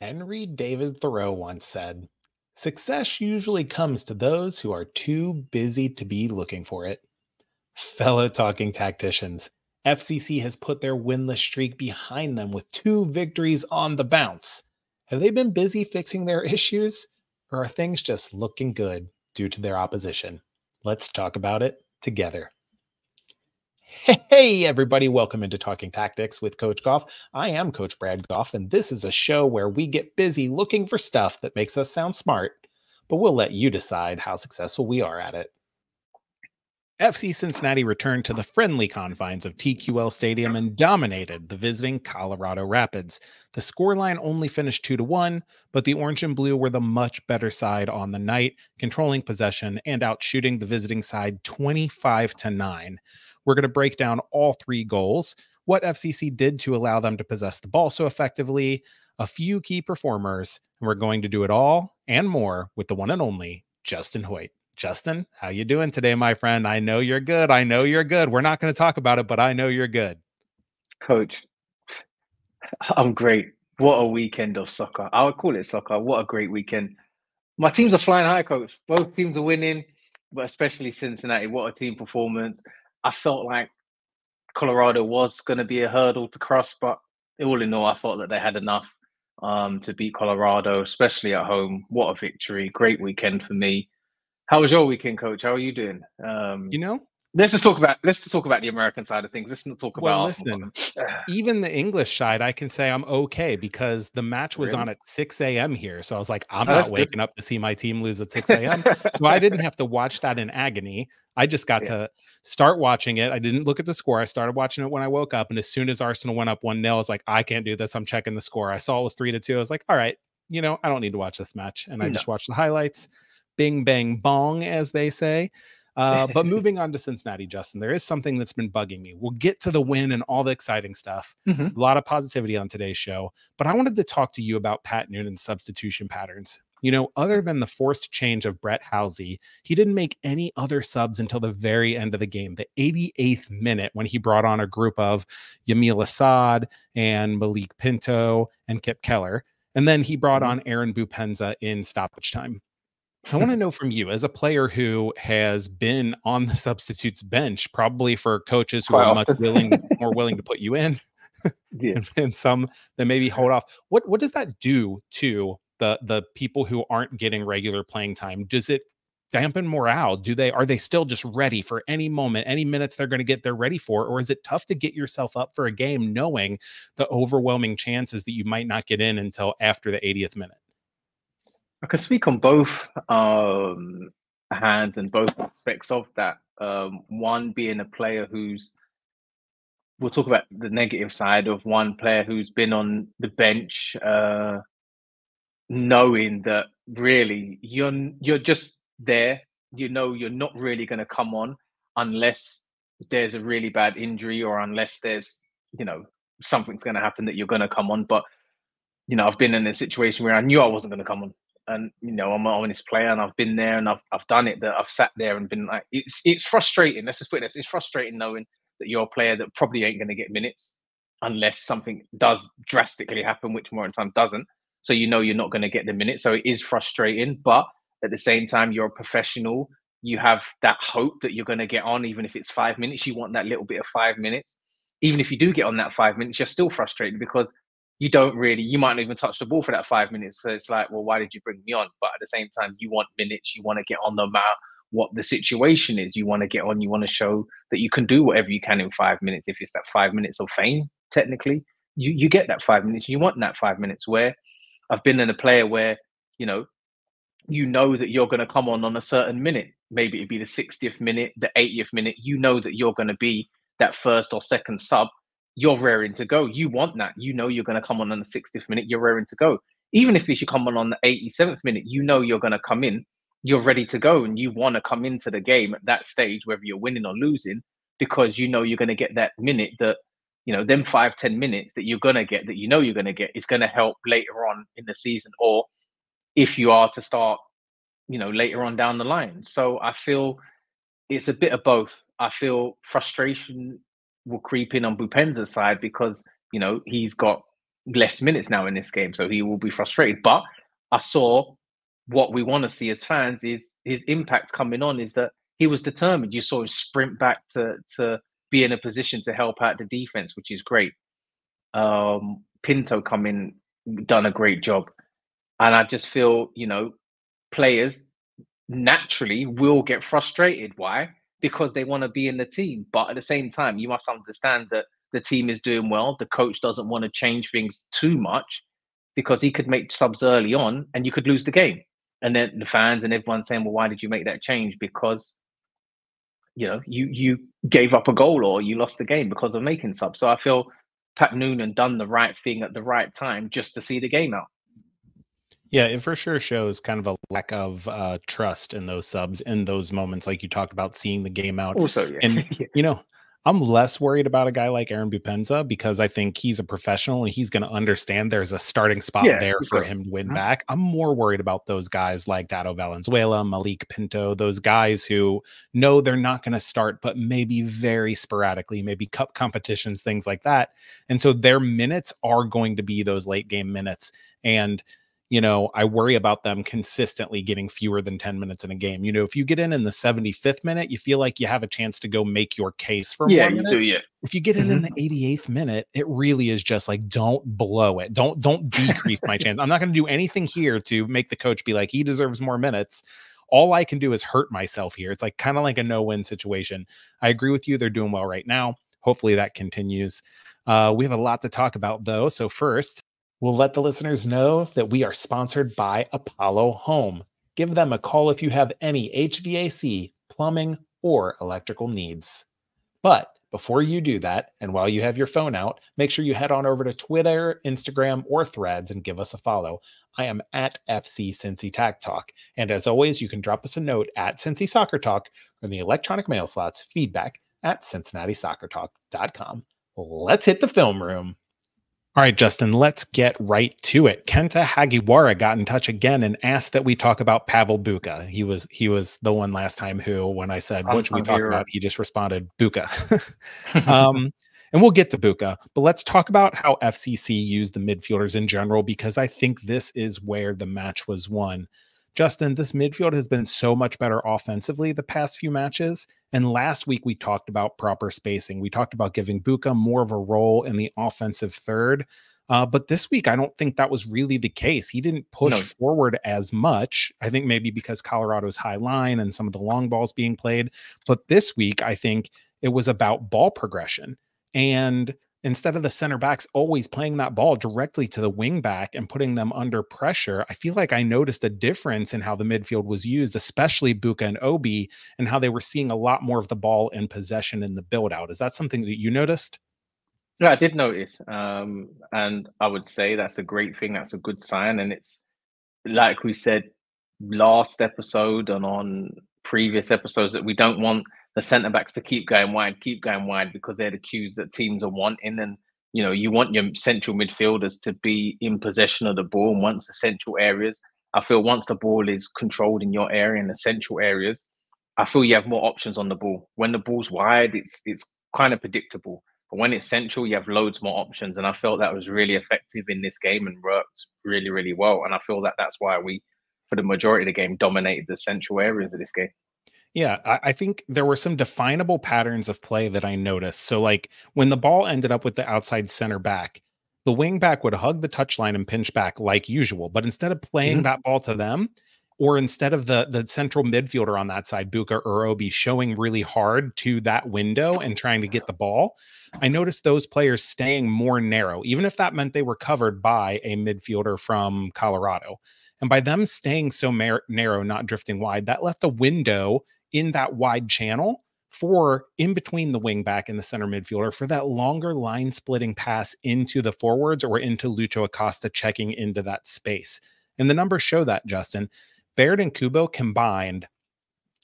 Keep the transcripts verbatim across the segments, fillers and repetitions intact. Henry David Thoreau once said, "Success usually comes to those who are too busy to be looking for it." Fellow talking tacticians, F C C has put their winless streak behind them with two victories on the bounce. Have they been busy fixing their issues, or are things just looking good due to their opposition? Let's talk about it together. Hey, everybody. Welcome into Talking Tactics with Coach Goff. I am Coach Brad Goff, and this is a show where we get busy looking for stuff that makes us sound smart, but we'll let you decide how successful we are at it. F C Cincinnati returned to the friendly confines of T Q L Stadium and dominated the visiting Colorado Rapids. The scoreline only finished two to one, but the Orange and Blue were the much better side on the night, controlling possession and outshooting the visiting side twenty-five to nine. We're going to break down all three goals, what F C C did to allow them to possess the ball so effectively, a few key performers, and we're going to do it all and more with the one and only Justin Hoyt. Justin, how you doing today, my friend? I know you're good. I know you're good. We're not going to talk about it, but I know you're good. Coach, I'm great. What a weekend of soccer. I would call it soccer. What a great weekend. My teams are flying high, Coach. Both teams are winning, but especially Cincinnati. What a team performance. I felt like Colorado was going to be a hurdle to cross, but all in all, I thought that they had enough um, to beat Colorado, especially at home. What a victory. Great weekend for me. How was your weekend, Coach? How are you doing? Um, you know, let's just talk about let's just talk about the American side of things. Let's not talk well, about. Listen, even the English side, I can say I'm okay because the match was really? on at six a m here, so I was like, I'm oh, not waking good. up to see my team lose at six a m So I didn't have to watch that in agony. I just got yeah. to start watching it. I didn't look at the score. I started watching it when I woke up, and as soon as Arsenal went up one nil, I was like, I can't do this. I'm checking the score. I saw it was three to two. I was like, all right, you know, I don't need to watch this match, and I no. just watched the highlights. Bing, bang, bong, as they say. Uh, but moving on to Cincinnati, Justin, there is something that's been bugging me. We'll get to the win and all the exciting stuff. Mm-hmm. A lot of positivity on today's show. But I wanted to talk to you about Pat Noonan's substitution patterns. You know, other than the forced change of Brett Halsey, he didn't make any other subs until the very end of the game, the eighty-eighth minute, when he brought on a group of Yamil Asad and Malik Pinto and Kipp Keller. And then he brought on Aaron Boupendza in stoppage time. I want to know from you, as a player who has been on the substitutes bench, probably for coaches who Quite are often. much willing, more willing to put you in, yeah. and, and some that maybe hold off. What what does that do to the the people who aren't getting regular playing time? Does it dampen morale? Do they are they still just ready for any moment, any minutes they're going to get they're ready for, or is it tough to get yourself up for a game knowing the overwhelming chances that you might not get in until after the eightieth minute? I can speak on both um, hands and both aspects of that. Um, one being a player who's, we'll talk about the negative side of one player who's been on the bench, uh, knowing that really you're you're just there. You know you're not really going to come on unless there's a really bad injury or unless there's, you know, something's going to happen that you're going to come on. But, you know, I've been in a situation where I knew I wasn't going to come on. And, you know, I'm an honest player and I've been there and I've I've done it, that I've sat there and been like, it's it's frustrating. Let's just put this. It's frustrating knowing that you're a player that probably ain't going to get minutes unless something does drastically happen, which more in time doesn't. So, you know, you're not going to get the minutes. So it is frustrating. But at the same time, you're a professional. You have that hope that you're going to get on, even if it's five minutes. You want that little bit of five minutes. Even if you do get on that five minutes, you're still frustrated because you don't really, you might not even touch the ball for that five minutes. So it's like, well, why did you bring me on? But at the same time, you want minutes. You want to get on no matter what the situation is. You want to get on. You want to show that you can do whatever you can in five minutes. If it's that five minutes of fame, technically, you, you get that five minutes. You want that five minutes where I've been in a player where, you know, you know that you're going to come on on a certain minute. Maybe it'd be the sixtieth minute, the eightieth minute. You know that you're going to be that first or second sub. You're raring to go. You want that. You know you're going to come on on the sixtieth minute. You're raring to go. Even if you should come on on the eighty-seventh minute, you know you're going to come in. You're ready to go, and you want to come into the game at that stage, whether you're winning or losing, because you know you're going to get that minute that, you know, them five, ten minutes that you're going to get, that you know you're going to get, is going to help later on in the season, or if you are to start, you know, later on down the line. So I feel it's a bit of both. I feel frustration will creep in on Boupendza's side because, you know, he's got less minutes now in this game, so he will be frustrated. But I saw what we want to see as fans is his impact coming on, is that he was determined. You saw him sprint back to to be in a position to help out the defense, which is great. Um, Pinto come in, done a great job. And I just feel, you know, players naturally will get frustrated. Why? Because they want to be in the team. But at the same time, you must understand that the team is doing well. The coach doesn't want to change things too much because he could make subs early on and you could lose the game. And then the fans and everyone saying, well, why did you make that change? Because, you know, you you gave up a goal or you lost the game because of making subs. So I feel Pat Noonan done the right thing at the right time just to see the game out. Yeah, it for sure shows kind of a lack of uh, trust in those subs, in those moments, like you talked about, seeing the game out. Also, yeah. And, yeah. you know, I'm less worried about a guy like Aaron Boupendza because I think he's a professional and he's going to understand there's a starting spot yeah, there for sure. him to win huh? back. I'm more worried about those guys like Dado Valenzuela, Malik Pinto, those guys who know they're not going to start, but maybe very sporadically, maybe cup competitions, things like that. And so their minutes are going to be those late game minutes. And you know, I worry about them consistently getting fewer than ten minutes in a game. You know, if you get in in the seventy-fifth minute, you feel like you have a chance to go make your case for yeah, more minutes. You do, yeah. If you get in mm-hmm. in the eighty-eighth minute, it really is just like, don't blow it. Don't, don't decrease my chance. I'm not going to do anything here to make the coach be like, he deserves more minutes. All I can do is hurt myself here. It's like kind of like a no-win situation. I agree with you. They're doing well right now. Hopefully that continues. Uh, we have a lot to talk about though. So first, we'll let the listeners know that we are sponsored by Apollo Home. Give them a call if you have any H V A C, plumbing, or electrical needs. But before you do that, and while you have your phone out, make sure you head on over to Twitter, Instagram, or Threads and give us a follow. I am at F C Cincy Tac Talk. And as always, you can drop us a note at Cincy Soccer Talk or in the electronic mail slots, feedback at Cincinnati Soccer Talk dot com. Let's hit the film room. All right, Justin, let's get right to it. Kenta Hagiwara got in touch again and asked that we talk about Pavel Bucha. He was he was the one last time who, when I said, I'm, what should I'm we talk here. about? He just responded, Bucha. um, and we'll get to Bucha, but let's talk about how F C C used the midfielders in general, because I think this is where the match was won. Justin, this midfield has been so much better offensively the past few matches. And last week, we talked about proper spacing. We talked about giving Bucha more of a role in the offensive third. Uh, but this week, I don't think that was really the case. He didn't push no. forward as much. I think maybe because Colorado's high line and some of the long balls being played. But this week, I think it was about ball progression. And instead of the center backs always playing that ball directly to the wing back and putting them under pressure, I feel like I noticed a difference in how the midfield was used, especially Bucha and Obi, and how they were seeing a lot more of the ball in possession in the build out. Is that something that you noticed? Yeah, I did notice. Um, and I would say that's a great thing. That's a good sign. And it's like we said last episode and on previous episodes that we don't want the centre-backs to keep going wide, keep going wide, because they're the cues that teams are wanting. And, you know, you want your central midfielders to be in possession of the ball. And once the central areas, I feel once the ball is controlled in your area, in the central areas, I feel you have more options on the ball. When the ball's wide, it's it's kind of predictable. But when it's central, you have loads more options. And I felt that was really effective in this game and worked really, really well. And I feel that that's why we, for the majority of the game, dominated the central areas of this game. Yeah, I think there were some definable patterns of play that I noticed. So like when the ball ended up with the outside center back, the wing back would hug the touchline and pinch back like usual. But instead of playing mm-hmm. that ball to them, or instead of the, the central midfielder on that side, Bucha or Obi, showing really hard to that window and trying to get the ball, I noticed those players staying more narrow, even if that meant they were covered by a midfielder from Colorado. And by them staying so narrow, not drifting wide, that left the window in that wide channel for in between the wing back and the center midfielder for that longer line splitting pass into the forwards or into Lucho Acosta checking into that space. And the numbers show that, Justin. Baird and Kubo combined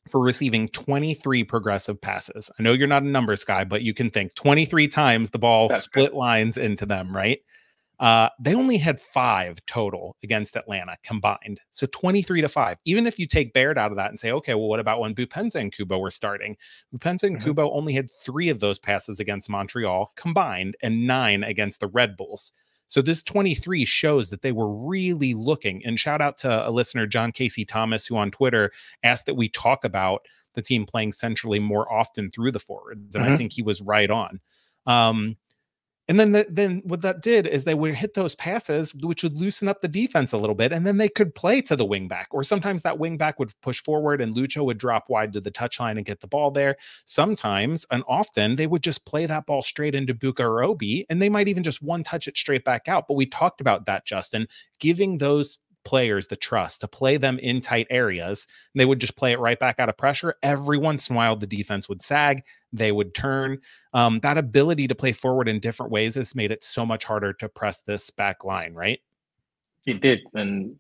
for receiving twenty-three progressive passes. I know you're not a numbers guy, but you can think twenty-three times the ball That's split good. lines into them, right? Uh, they only had five total against Atlanta combined. So twenty-three to five. Even if you take Baird out of that and say, okay, well, what about when Boupendza and Kubo were starting? Boupendza and mm-hmm. Kubo only had three of those passes against Montreal combined and nine against the Red Bulls. So this twenty-three shows that they were really looking. And shout out to a listener, John Casey Thomas, who on Twitter asked that we talk about the team playing centrally more often through the forwards. And mm-hmm. I think he was right on. Um, and then, the, then what that did is they would hit those passes, which would loosen up the defense a little bit. And then they could play to the wing back, or sometimes that wing back would push forward and Lucho would drop wide to the touchline and get the ball there. Sometimes and often they would just play that ball straight into Bucha or Obi, and they might even just one touch it straight back out. But we talked about that, Justin, giving those players the trust to play them in tight areas, and they would just play it right back out of pressure. Every once in a while the defense would sag, they would turn. Um that ability to play forward in different ways has made it so much harder to press this back line, right? It did. And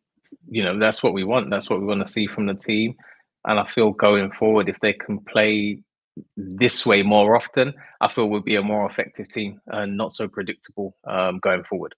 you know, that's what we want, that's what we want to see from the team. And I feel going forward, if they can play this way more often, I feel we'll be a more effective team and not so predictable um going forward.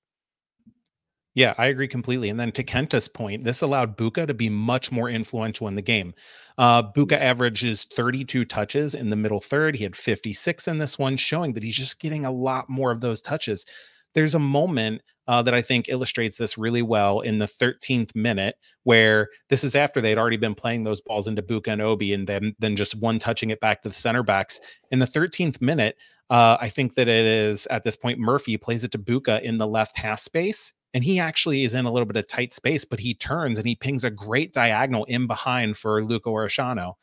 Yeah, I agree completely. And then to Kenta's point, this allowed Bucha to be much more influential in the game. Uh, Bucha averages thirty-two touches in the middle third. He had fifty-six in this one, showing that he's just getting a lot more of those touches. There's a moment uh, that I think illustrates this really well in the thirteenth minute, where this is after they'd already been playing those balls into Bucha and Obi, and then, then just one touching it back to the center backs. In the thirteenth minute, uh, I think that it is at this point, Murphy plays it to Bucha in the left half space. And he actually is in a little bit of tight space, but he turns and he pings a great diagonal in behind for Luca Orshano.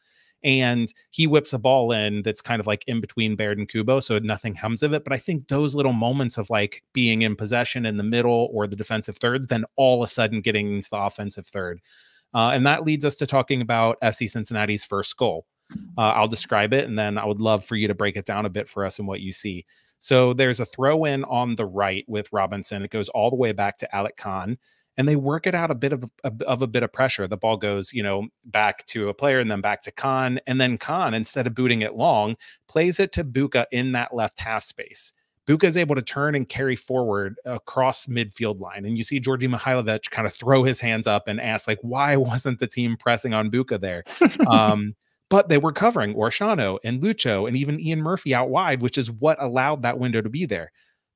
And he whips a ball in that's kind of like in between Baird and Kubo, so nothing comes of it. But I think those little moments of like being in possession in the middle or the defensive thirds, then all of a sudden getting into the offensive third. Uh, and that leads us to talking about F C Cincinnati's first goal. Uh, I'll describe it, and then I would love for you to break it down a bit for us and what you see. So there's a throw in on the right with Robinson. It goes all the way back to Alec Khan, and they work it out a bit of, of, of a bit of pressure. The ball goes, you know, back to a player and then back to Khan. And then Khan, instead of booting it long, plays it to Bucha in that left half space. Bucha is able to turn and carry forward across midfield line. And you see Djordje Mihailović kind of throw his hands up and ask, like, why wasn't the team pressing on Bucha there? Um, But they were covering Orshano and Lucho and even Ian Murphy out wide, which is what allowed that window to be there.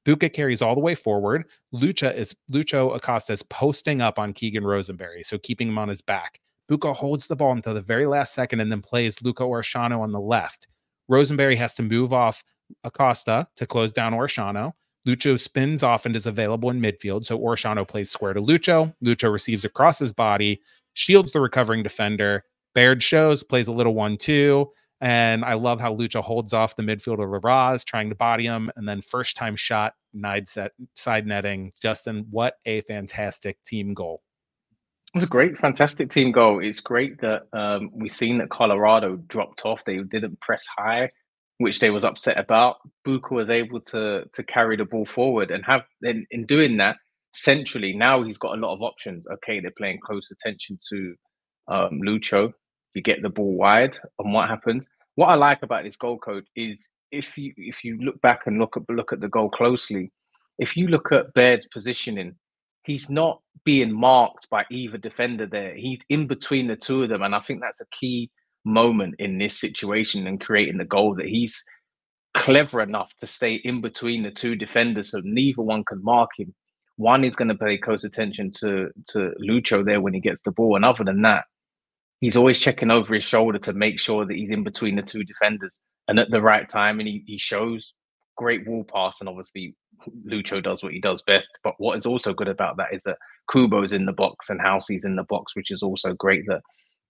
Bucha carries all the way forward. Lucha is, Lucho Acosta is posting up on Keegan Rosenberry, so keeping him on his back. Bucha holds the ball until the very last second and then plays Luca Orshano on the left. Rosenberry has to move off Acosta to close down Orshano. Lucho spins off and is available in midfield, so Orshano plays square to Lucho. Lucho receives across his body, shields the recovering defender. Baird shows, plays a little one two, and I love how Lucha holds off the midfielder Larraz, trying to body him, and then first-time shot, side netting. Justin, what a fantastic team goal. It was a great, fantastic team goal. It's great that um, we've seen that Colorado dropped off. They didn't press high, which they was upset about. Bucha was able to to carry the ball forward and have, in, in doing that, centrally, now he's got a lot of options. Okay, they're playing close attention to um, Lucho. You get the ball wide, and what happens? What I like about this goal code is if you if you look back and look at look at the goal closely, if you look at Baird's positioning, he's not being marked by either defender there. He's in between the two of them, and I think that's a key moment in this situation and creating the goal, that he's clever enough to stay in between the two defenders so neither one can mark him. One is going to pay close attention to to Lucho there when he gets the ball, and other than that, he's always checking over his shoulder to make sure that he's in between the two defenders and at the right time. And he, he shows great wall pass. And obviously Lucho does what he does best. But what is also good about that is that Kubo's in the box and Halsey's in the box, which is also great, that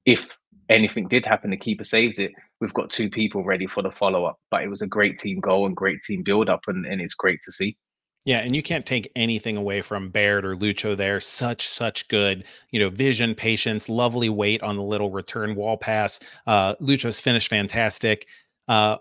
if anything did happen, the keeper saves it. We've got two people ready for the follow-up. But it was a great team goal and great team build-up. And, and it's great to see. Yeah, and you can't take anything away from Baird or Lucho there. Such, such good, you know, vision, patience, lovely weight on the little return wall pass. Uh, Lucho's finished fantastic. Uh,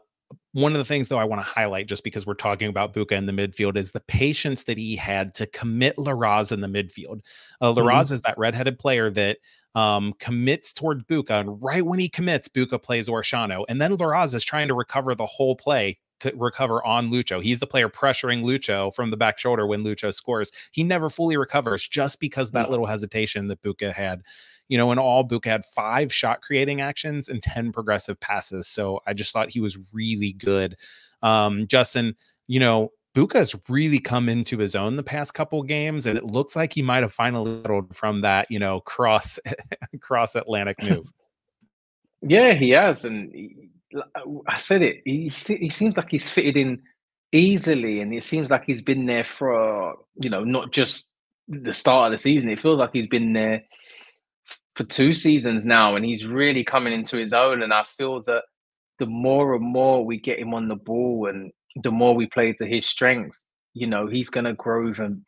one of the things, though, I want to highlight, just because we're talking about Bucha in the midfield, is the patience that he had to commit Larraz in the midfield. Uh, Larraz mm-hmm. is that redheaded player that um, commits toward Bucha, and right when he commits, Bucha plays Orshano, and then Larraz is trying to recover the whole play. To recover on Lucho. He's the player pressuring Lucho from the back shoulder when Lucho scores. He never fully recovers just because of that little hesitation that Bucha had. You know, in all, Bucha had five shot creating actions and ten progressive passes. So I just thought he was really good. Um, Justin, you know, Bucha's really come into his own the past couple games, and it looks like he might have finally settled from that, you know, cross cross Atlantic move. Yeah, he has, and he, I said it. He he seems like he's fitted in easily, and it seems like he's been there for, you know, not just the start of the season. It feels like he's been there for two seasons now, and he's really coming into his own. And I feel that the more and more we get him on the ball, and the more we play to his strengths, you know, he's going to grow even,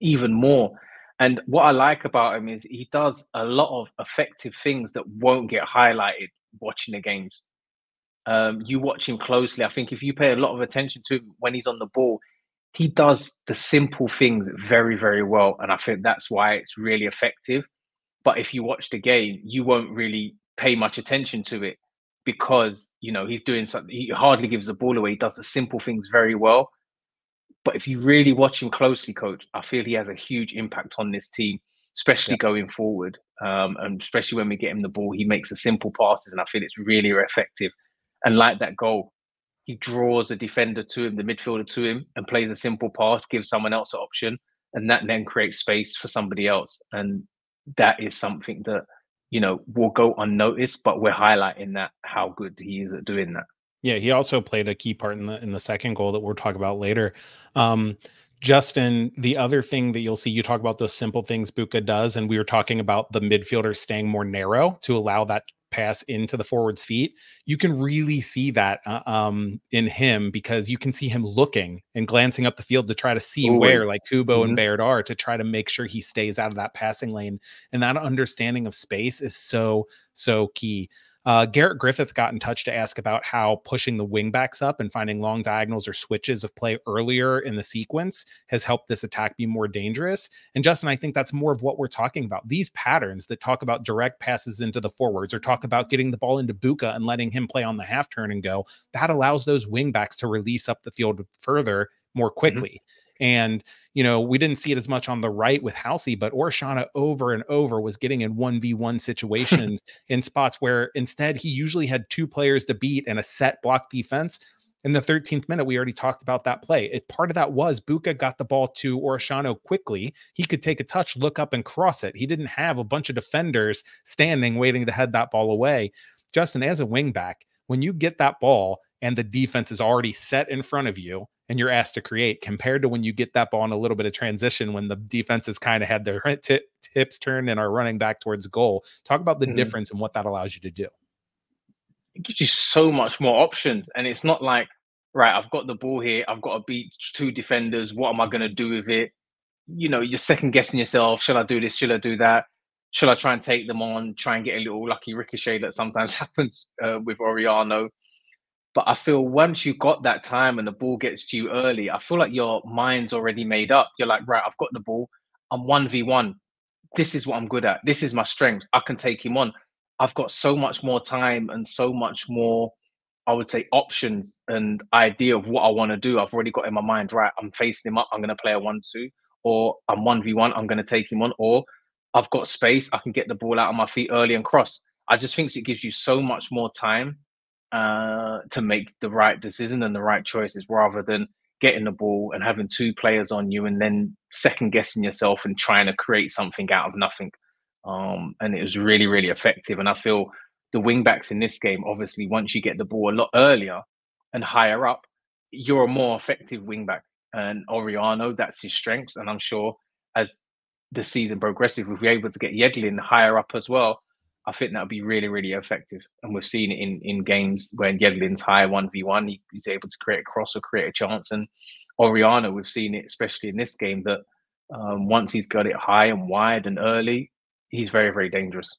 even more. And what I like about him is he does a lot of effective things that won't get highlighted watching the games. Um, you watch him closely. I think if you pay a lot of attention to him when he's on the ball, he does the simple things very, very well. And I think that's why it's really effective. But if you watch the game, you won't really pay much attention to it because, you know, he's doing something. He hardly gives the ball away. He does the simple things very well. But if you really watch him closely, Coach, I feel he has a huge impact on this team, especially yeah. going forward. Um, and especially when we get him the ball, he makes the simple passes. And I feel it's really effective. And like that goal, he draws the defender to him, the midfielder to him, and plays a simple pass, gives someone else an option, and that then creates space for somebody else. And that is something that, you know, will go unnoticed, but we're highlighting that, how good he is at doing that. Yeah, he also played a key part in the in the second goal that we'll talk about later. Um, Justin, the other thing that you'll see, you talk about those simple things Bucha does, and we were talking about the midfielder staying more narrow to allow that pass into the forward's feet. You can really see that uh, um, in him, because you can see him looking and glancing up the field to try to see Ooh. where, like Kubo mm-hmm. and Baird are, to try to make sure he stays out of that passing lane. And that understanding of space is so, so key. Uh, Garrett Griffith got in touch to ask about how pushing the wingbacks up and finding long diagonals or switches of play earlier in the sequence has helped this attack be more dangerous. And Justin, I think that's more of what we're talking about. These patterns that talk about direct passes into the forwards, or talk about getting the ball into Bucha and letting him play on the half turn and go, that allows those wingbacks to release up the field further more quickly. Mm-hmm. And, you know, we didn't see it as much on the right with Halsey, but Orshana over and over was getting in one v one situations in spots where instead he usually had two players to beat and a set block defense. In the thirteenth minute, we already talked about that play. It, part of that was Bucha got the ball to Orshano quickly. He could take a touch, look up, and cross it. He didn't have a bunch of defenders standing waiting to head that ball away. Justin, as a wingback, when you get that ball and the defense is already set in front of you, and you're asked to create, compared to when you get that ball in a little bit of transition, when the defense has kind of had their tip, hips turned and are running back towards goal. Talk about the mm-hmm. difference and what that allows you to do. It gives you so much more options. And it's not like, right, I've got the ball here, I've got to beat two defenders, what am I going to do with it? You know, you're second guessing yourself. Should I do this? Should I do that? Should I try and take them on? Try and get a little lucky ricochet that sometimes happens uh, with Oriano. But I feel once you've got that time and the ball gets to you early, I feel like your mind's already made up. You're like, right, I've got the ball. I'm one v one. This is what I'm good at. This is my strength. I can take him on. I've got so much more time and so much more, I would say, options and idea of what I want to do. I've already got in my mind, right, I'm facing him up. I'm going to play a one two. Or I'm one v one. I'm going to take him on. Or I've got space. I can get the ball out of my feet early and cross. I just think it gives you so much more time uh to make the right decision and the right choices, rather than getting the ball and having two players on you and then second guessing yourself and trying to create something out of nothing. Um and it was really, really effective. And I feel the wing backs in this game, obviously, once you get the ball a lot earlier and higher up, you're a more effective wing back. And Oriano, that's his strengths. And I'm sure as the season progresses, if we're able to get Yedlin higher up as well, I think that would be really, really effective. And we've seen it in, in games where Yedlin's high one v one, he, he's able to create a cross or create a chance. And Oriano, we've seen it, especially in this game, that um, once he's got it high and wide and early, he's very, very dangerous.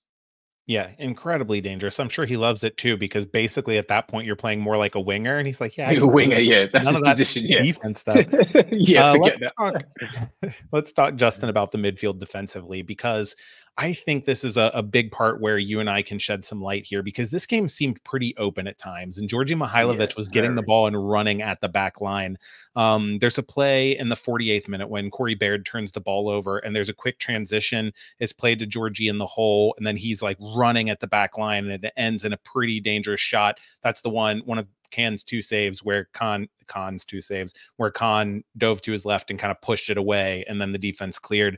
Yeah, incredibly dangerous. I'm sure he loves it too, because basically at that point you're playing more like a winger, and he's like, "Yeah, a winger, yeah, that's his position." Yeah, defense stuff. yeah, uh, let's that. talk. Let's talk, Justin, about the midfield defensively, because I think this is a, a big part where you and I can shed some light here, because this game seemed pretty open at times, and Djordje Mihailović yeah, was getting very. the ball and running at the back line. Um, there's a play in the forty-eighth minute when Corey Baird turns the ball over, and there's a quick transition. It's played to Djordje in the hole, and then he's like running at the back line, and it ends in a pretty dangerous shot. That's the one, one of Khan's two saves, where Khan Khan's two saves, where Khan dove to his left and kind of pushed it away, and then the defense cleared.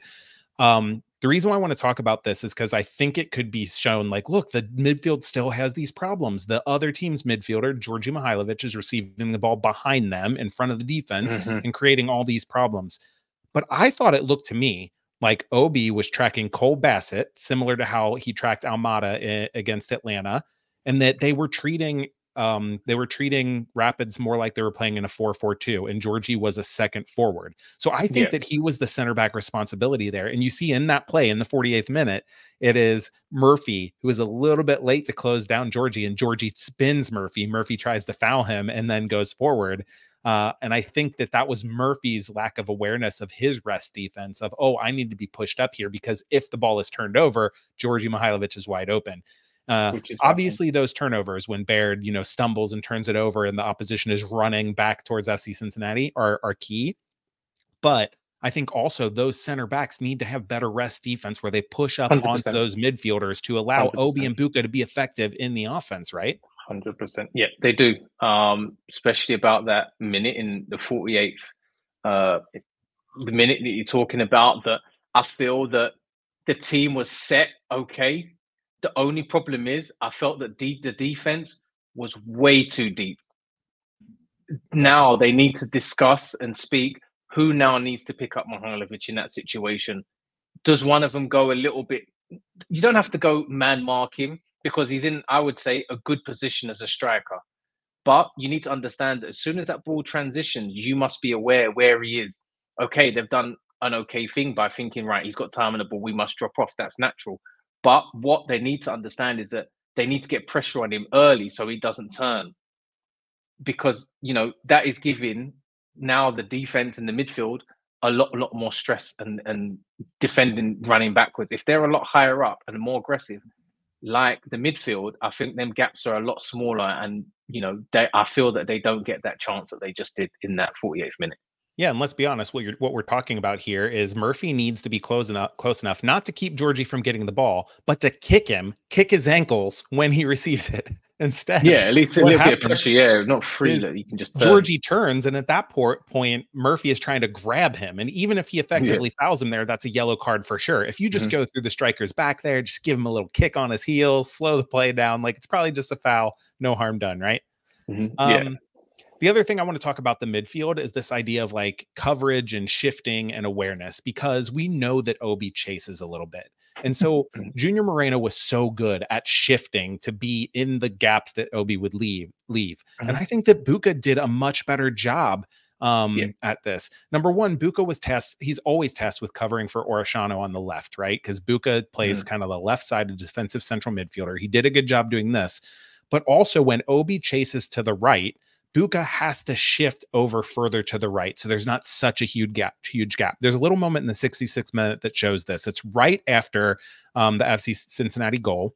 Um, the reason why I want to talk about this is because I think it could be shown, like, look, the midfield still has these problems. The other team's midfielder, Djordje Mihailović, is receiving the ball behind them in front of the defense mm-hmm. and creating all these problems. But I thought it looked to me like Obi was tracking Cole Bassett, similar to how he tracked Almada against Atlanta, and that they were treating um, they were treating Rapids more like they were playing in a four four two, and Djordje was a second forward. So I think yeah. that he was the center back responsibility there. And you see in that play in the forty-eighth minute, it is Murphy who is a little bit late to close down Djordje, and Djordje spins Murphy. Murphy tries to foul him and then goes forward. Uh, and I think that that was Murphy's lack of awareness of his rest defense of, oh, I need to be pushed up here, because if the ball is turned over, Djordje Mihailović is wide open. Uh, obviously, awesome. Those turnovers when Baird, you know, stumbles and turns it over and the opposition is running back towards F C Cincinnati are, are key. But I think also those center backs need to have better rest defense where they push up one hundred percent onto those midfielders to allow one hundred percent Obi and Bucha to be effective in the offense, right? one hundred percent. Yeah, they do. Um, especially about that minute in the forty-eighth, uh, the minute that you're talking about, that I feel that the team was set okay. The only problem is I felt that the, the defense was way too deep. Now they need to discuss and speak who now needs to pick up Mihailović in that situation. Does one of them go a little bit? You don't have to go man mark him, because he's in, I would say, a good position as a striker. But you need to understand that as soon as that ball transitions, you must be aware where he is. Okay, they've done an okay thing by thinking, right, he's got time on the ball, we must drop off. That's natural. But what they need to understand is that they need to get pressure on him early so he doesn't turn. Because, you know, that is giving now the defense and the midfield a lot, a lot more stress and, and defending running backwards. If they're a lot higher up and more aggressive, like the midfield, I think them gaps are a lot smaller, and you know, they, I feel that they don't get that chance that they just did in that forty-eighth minute. Yeah, and let's be honest, what you're what we're talking about here is Murphy needs to be close enough, close enough not to keep Djordje from getting the ball, but to kick him, kick his ankles when he receives it instead. Yeah, at least a little bit of pressure. Yeah, not free that you can just. Turn. Djordje turns, and at that point, Murphy is trying to grab him, and even if he effectively yeah. fouls him there, that's a yellow card for sure. If you just mm-hmm. go through the striker's back there, just give him a little kick on his heels, slow the play down, like it's probably just a foul, no harm done, right? Mm-hmm. Um, yeah. The other thing I want to talk about the midfield is this idea of like coverage and shifting and awareness, because we know that Obi chases a little bit. And so Junior Moreno was so good at shifting to be in the gaps that Obi would leave. leave. And I think that Bucha did a much better job um, yeah. at this. Number one, Bucha was tasked. He's always tasked with covering for Orshano on the left, right? Because Bucha plays mm. kind of the left side of defensive central midfielder. He did a good job doing this. But also when Obi chases to the right, Bucha has to shift over further to the right, so there's not such a huge gap. Huge gap. There's a little moment in the sixty-sixth minute that shows this. It's right after um, the F C Cincinnati goal.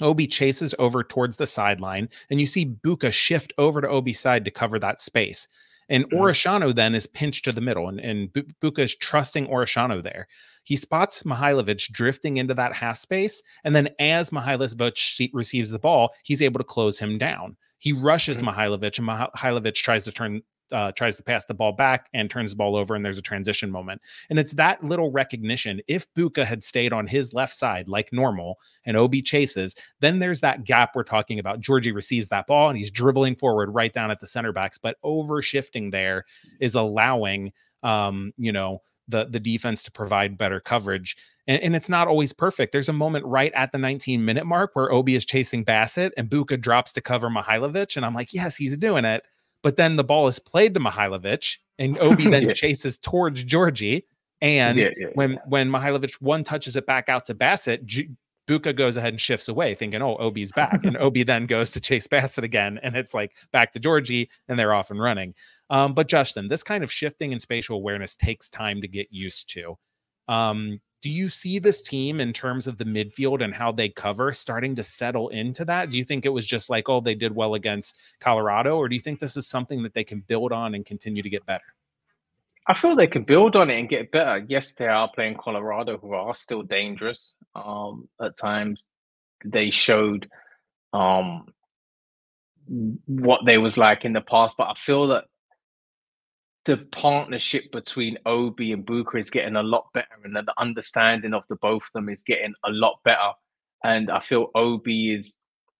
Obi chases over towards the sideline, and you see Bucha shift over to Obi's side to cover that space. And Orshano then is pinched to the middle, and, and Bucha is trusting Orshano there. He spots Mihailović drifting into that half space, and then as Mihailović receives the ball, he's able to close him down. He rushes Mihailović, and Mihailović tries to turn, uh, tries to pass the ball back and turns the ball over, and there's a transition moment. And it's that little recognition. If Bucha had stayed on his left side like normal and Obi chases, then there's that gap we're talking about. Djordje receives that ball, and he's dribbling forward right down at the center backs, but overshifting there is allowing, um, you know, the, the defense to provide better coverage. And, and it's not always perfect. There's a moment right at the nineteen minute mark where Obi is chasing Bassett and Bucha drops to cover Mihailović. And I'm like, yes, he's doing it. But then the ball is played to Mihailović, and Obi then yeah. chases towards Djordje. And yeah, yeah, when, yeah. when Mihailović one touches it back out to Bassett, J Bucha goes ahead and shifts away thinking, oh, Obi's back. And Obi then goes to chase Bassett again. And it's like back to Djordje, and they're off and running. Um, but Justin, this kind of shifting and spatial awareness takes time to get used to. Um, do you see this team in terms of the midfield and how they cover starting to settle into that? Do you think it was just like, oh, they did well against Colorado? Or do you think this is something that they can build on and continue to get better? I feel they can build on it and get better. Yes, they are playing Colorado, who are still dangerous. Um, at times they showed um, what they was like in the past, but I feel that the partnership between Obi and Bucha is getting a lot better, and the understanding of the both of them is getting a lot better. And I feel Obi is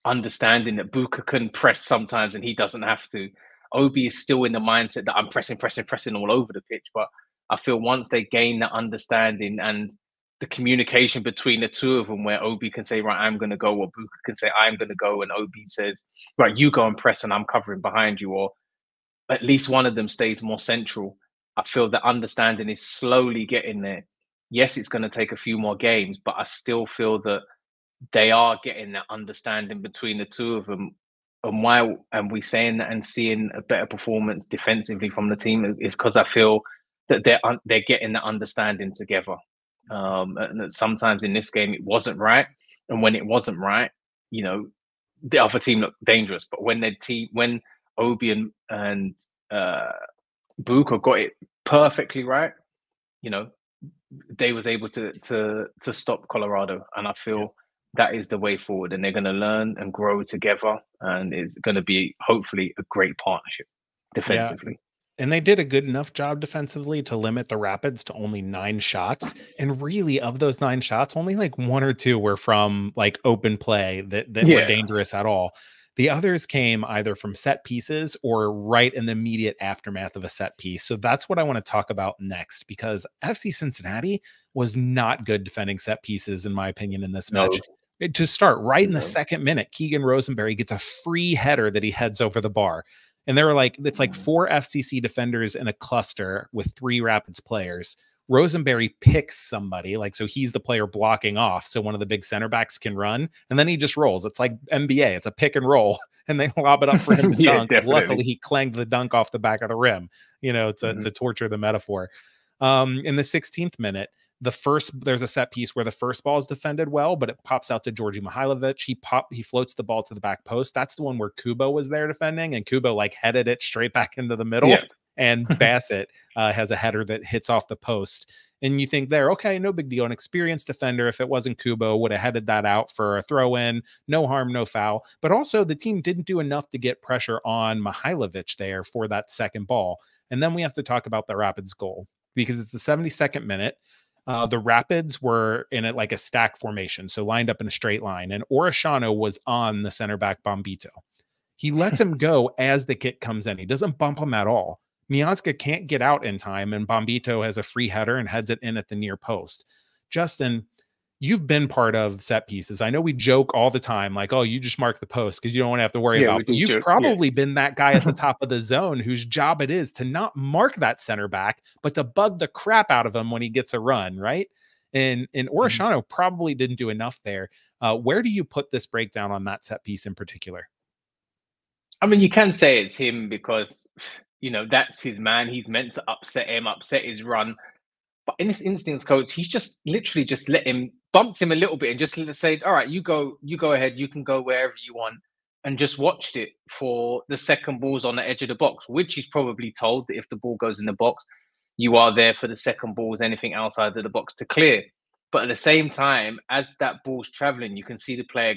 understanding that Bucha can press sometimes and he doesn't have to. Obi is still in the mindset that I'm pressing, pressing, pressing all over the pitch. But I feel once they gain that understanding and the communication between the two of them, where Obi can say, right, I'm going to go, or Bucha can say, I'm going to go, and Obi says, right, you go and press and I'm covering behind you, or at least one of them stays more central. I feel the understanding is slowly getting there. Yes, it's going to take a few more games, but I still feel that they are getting that understanding between the two of them. And why and we saying that and seeing a better performance defensively from the team is because I feel that they're they're getting that understanding together. Um, and that sometimes in this game it wasn't right, and when it wasn't right, you know, the other team looked dangerous. But when their team, when Obi and and uh, Bucha got it perfectly right, you know, they was able to to to stop Colorado, and I feel. Yeah. That is the way forward, and they're going to learn and grow together, and it's going to be hopefully a great partnership defensively. Yeah. And they did a good enough job defensively to limit the Rapids to only nine shots. And really, of those nine shots, only like one or two were from like open play that, that yeah. were dangerous at all. The others came either from set pieces or right in the immediate aftermath of a set piece. So that's what I want to talk about next, because F C Cincinnati was not good defending set pieces, in my opinion, in this no. match. To start right in the second minute, Keegan Rosenberry gets a free header that he heads over the bar. And there were like, it's like four F C C defenders in a cluster with three Rapids players. Rosenberry picks somebody, like, so he's the player blocking off, so one of the big center backs can run, and then he just rolls. It's like N B A. It's a pick and roll, and they lob it up for him to yeah, dunk. Definitely. Luckily, he clanged the dunk off the back of the rim, you know, to, mm-hmm. to torture the metaphor. Um, in the sixteenth minute, the first, there's a set piece where the first ball is defended well, but it pops out to Djordje Mihailović. He pop, he floats the ball to the back post. That's the one where Kubo was there defending, and Kubo like headed it straight back into the middle. Yeah. And Bassett uh, has a header that hits off the post. And you think there, okay, no big deal. An experienced defender, if it wasn't Kubo, would have headed that out for a throw-in. No harm, no foul. But also the team didn't do enough to get pressure on Mihailović there for that second ball. And then we have to talk about the Rapids goal, because it's the seventy-second minute. Uh, the Rapids were in it like a stack formation, so lined up in a straight line. And Orshano was on the center back Bombito. He lets him go as the kick comes in. He doesn't bump him at all. Miazga can't get out in time, and Bombito has a free header and heads it in at the near post. Justin, you've been part of set pieces. I know we joke all the time, like, oh, you just mark the post because you don't want to have to worry yeah, about it. You've joke. probably yeah. been that guy at the top of the zone whose job it is to not mark that center back, but to bug the crap out of him when he gets a run, right? And, and Orshano mm-hmm. probably didn't do enough there. Uh, where do you put this breakdown on that set piece in particular? I mean, you can say it's him because... You know, that's his man. He's meant to upset him, upset his run. But in this instance, coach, he's just literally just let him, bumped him a little bit and just said, all right, you go, you go ahead. You can go wherever you want. And just watched it for the second balls on the edge of the box, which he's probably told that if the ball goes in the box, you are there for the second balls, anything outside of the box to clear. But at the same time, as that ball's traveling, you can see the player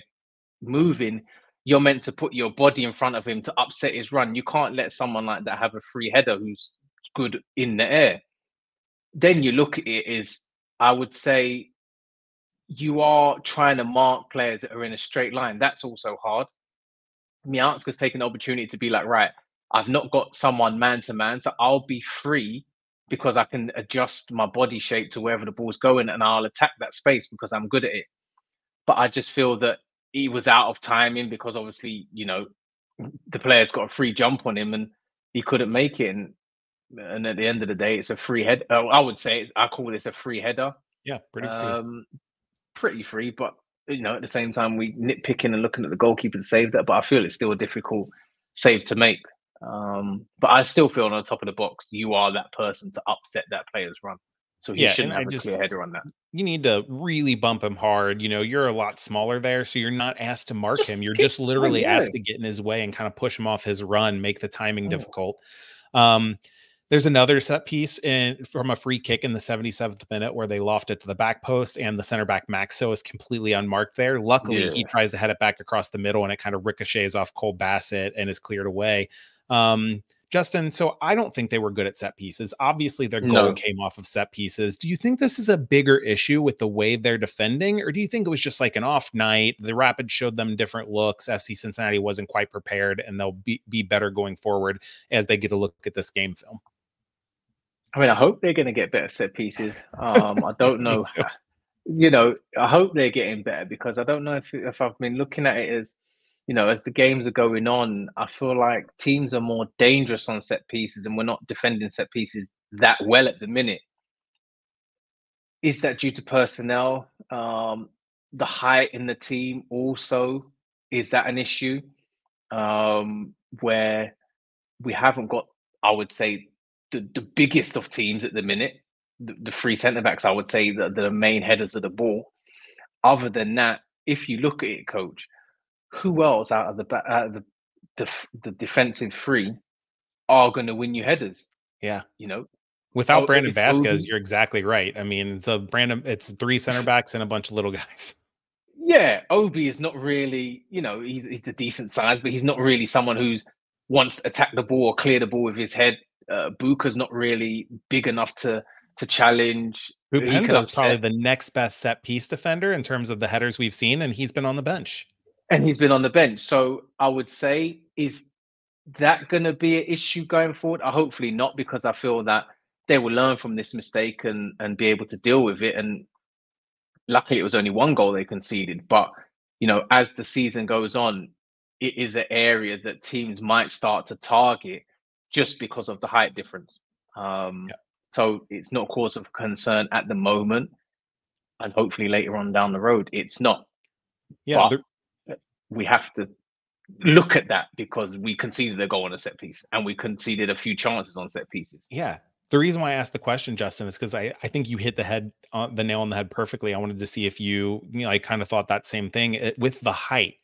moving. You're meant to put your body in front of him to upset his run. You can't let someone like that have a free header who's good in the air. Then you look at it as, I would say, you are trying to mark players that are in a straight line. That's also hard. Miazga's taken the opportunity to be like, right, I've not got someone man-to-man, so I'll be free because I can adjust my body shape to wherever the ball's going, and I'll attack that space because I'm good at it. But I just feel that he was out of timing because obviously, you know, the player's got a free jump on him and he couldn't make it. And, and at the end of the day, it's a free head. Oh, I would say I call this a free header. Yeah, pretty free. Um, pretty free, but, you know, at the same time, we nitpicking and looking at the goalkeeper to save that, but I feel it's still a difficult save to make. Um, but I still feel on the top of the box, you are that person to upset that player's run. So he yeah, shouldn't have I a just, clear header on that. You need to really bump him hard. You know, you're a lot smaller there, so you're not asked to mark just him. You're just literally asked to get in his way and kind of push him off his run, make the timing oh. difficult. Um, there's another set piece in, from a free kick in the seventy-seventh minute where they loft it to the back post, and the center back Maxo is completely unmarked there. Luckily, yeah. he tries to head it back across the middle, and it kind of ricochets off Cole Bassett and is cleared away. Um, Justin, so I don't think they were good at set pieces. Obviously, their goal no. came off of set pieces. Do you think this is a bigger issue with the way they're defending, or do you think it was just like an off night? The Rapids showed them different looks. F C Cincinnati wasn't quite prepared, and they'll be, be better going forward as they get a look at this game film. I mean, I hope they're going to get better set pieces. Um, I don't know. You know, I hope they're getting better, because I don't know if, if I've been looking at it as, you know, as the games are going on, I feel like teams are more dangerous on set pieces, and we're not defending set pieces that well at the minute. Is that due to personnel? Um, the height in the team also, is that an issue? Um, where we haven't got, I would say, the, the biggest of teams at the minute, the, the three centre-backs, I would say, the, the main headers of the ball. Other than that, if you look at it, Coach, who else out of the out of the, the the defensive three are going to win you headers? Yeah, you know, without oh, Brandon Vasquez, Obi. You're exactly right. I mean, it's a Brandon, it's three center backs and a bunch of little guys. Yeah, Obi is not really, you know, he's he's a decent size, but he's not really someone who's wants to attack the ball or clear the ball with his head. Uh, Bucha's not really big enough to to challenge. Boupendza is probably the next best set piece defender in terms of the headers we've seen, and he's been on the bench. And he's been on the bench. So I would say, is that going to be an issue going forward? Uh, hopefully not, because I feel that they will learn from this mistake and, and be able to deal with it. And luckily, it was only one goal they conceded. But, you know, as the season goes on, it is an area that teams might start to target just because of the height difference. Um, yeah. So it's not cause of concern at the moment. And hopefully later on down the road, it's not. Yeah. But we have to look at that, because we conceded a goal on a set piece and we conceded a few chances on set pieces. Yeah. The reason why I asked the question, Justin, is because I, I think you hit the head uh, the nail on the head perfectly. I wanted to see if you, you know, I kind of thought that same thing it, with the height.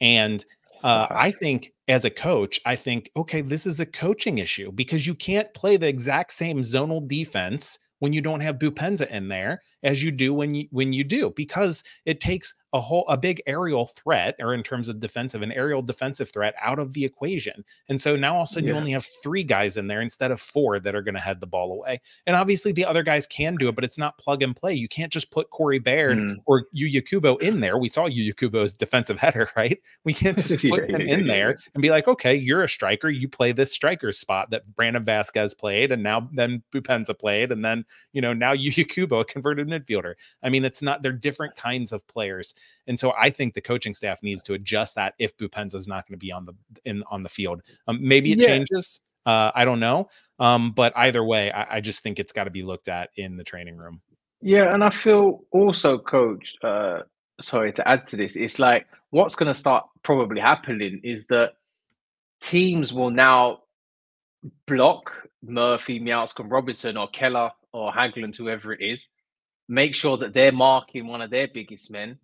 And uh, I think as a coach, I think, okay, this is a coaching issue, because you can't play the exact same zonal defense when you don't have Boupendza in there as you do when you, when you do, because it takes a whole, a big aerial threat, or in terms of defensive, an aerial defensive threat out of the equation. And so now all of a sudden yeah. you only have three guys in there instead of four that are going to head the ball away. And obviously the other guys can do it, but it's not plug and play. You can't just put Corey Baird mm. or Yuya Kubo in there. We saw Yuya Kubo's defensive header, right? We can't just put him in there and be like, okay, you're a striker. You play this striker spot that Brandon Vasquez played, and now then Boupendza played, and then, you know, now Yuya Kubo, a converted midfielder. I mean, it's not, they're different kinds of players. And so I think the coaching staff needs to adjust that if Boupendza is not going to be on the in on the field. Um, maybe it yeah. changes. Uh, I don't know. Um, but either way, I, I just think it's got to be looked at in the training room. Yeah, and I feel also, Coach, uh, sorry to add to this, it's like what's going to start probably happening is that teams will now block Murphy, Mialscombe, Robinson, or Keller, or Haglund, whoever it is, make sure that they're marking one of their biggest men.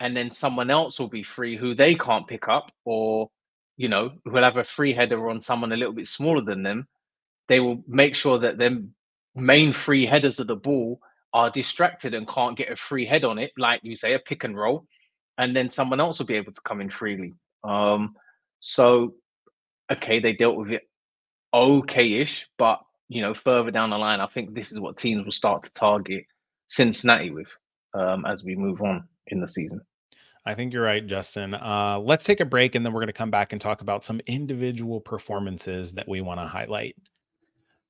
And then someone else will be free who they can't pick up, or, you know, who'll have a free header on someone a little bit smaller than them. They will make sure that their main free headers of the ball are distracted and can't get a free head on it, like you say, a pick and roll. And then someone else will be able to come in freely. Um, so, okay, they dealt with it okay-ish, but, you know, further down the line, I think this is what teams will start to target Cincinnati with um, as we move on in the season. I think you're right, Justin. Uh, let's take a break, and then we're going to come back and talk about some individual performances that we want to highlight.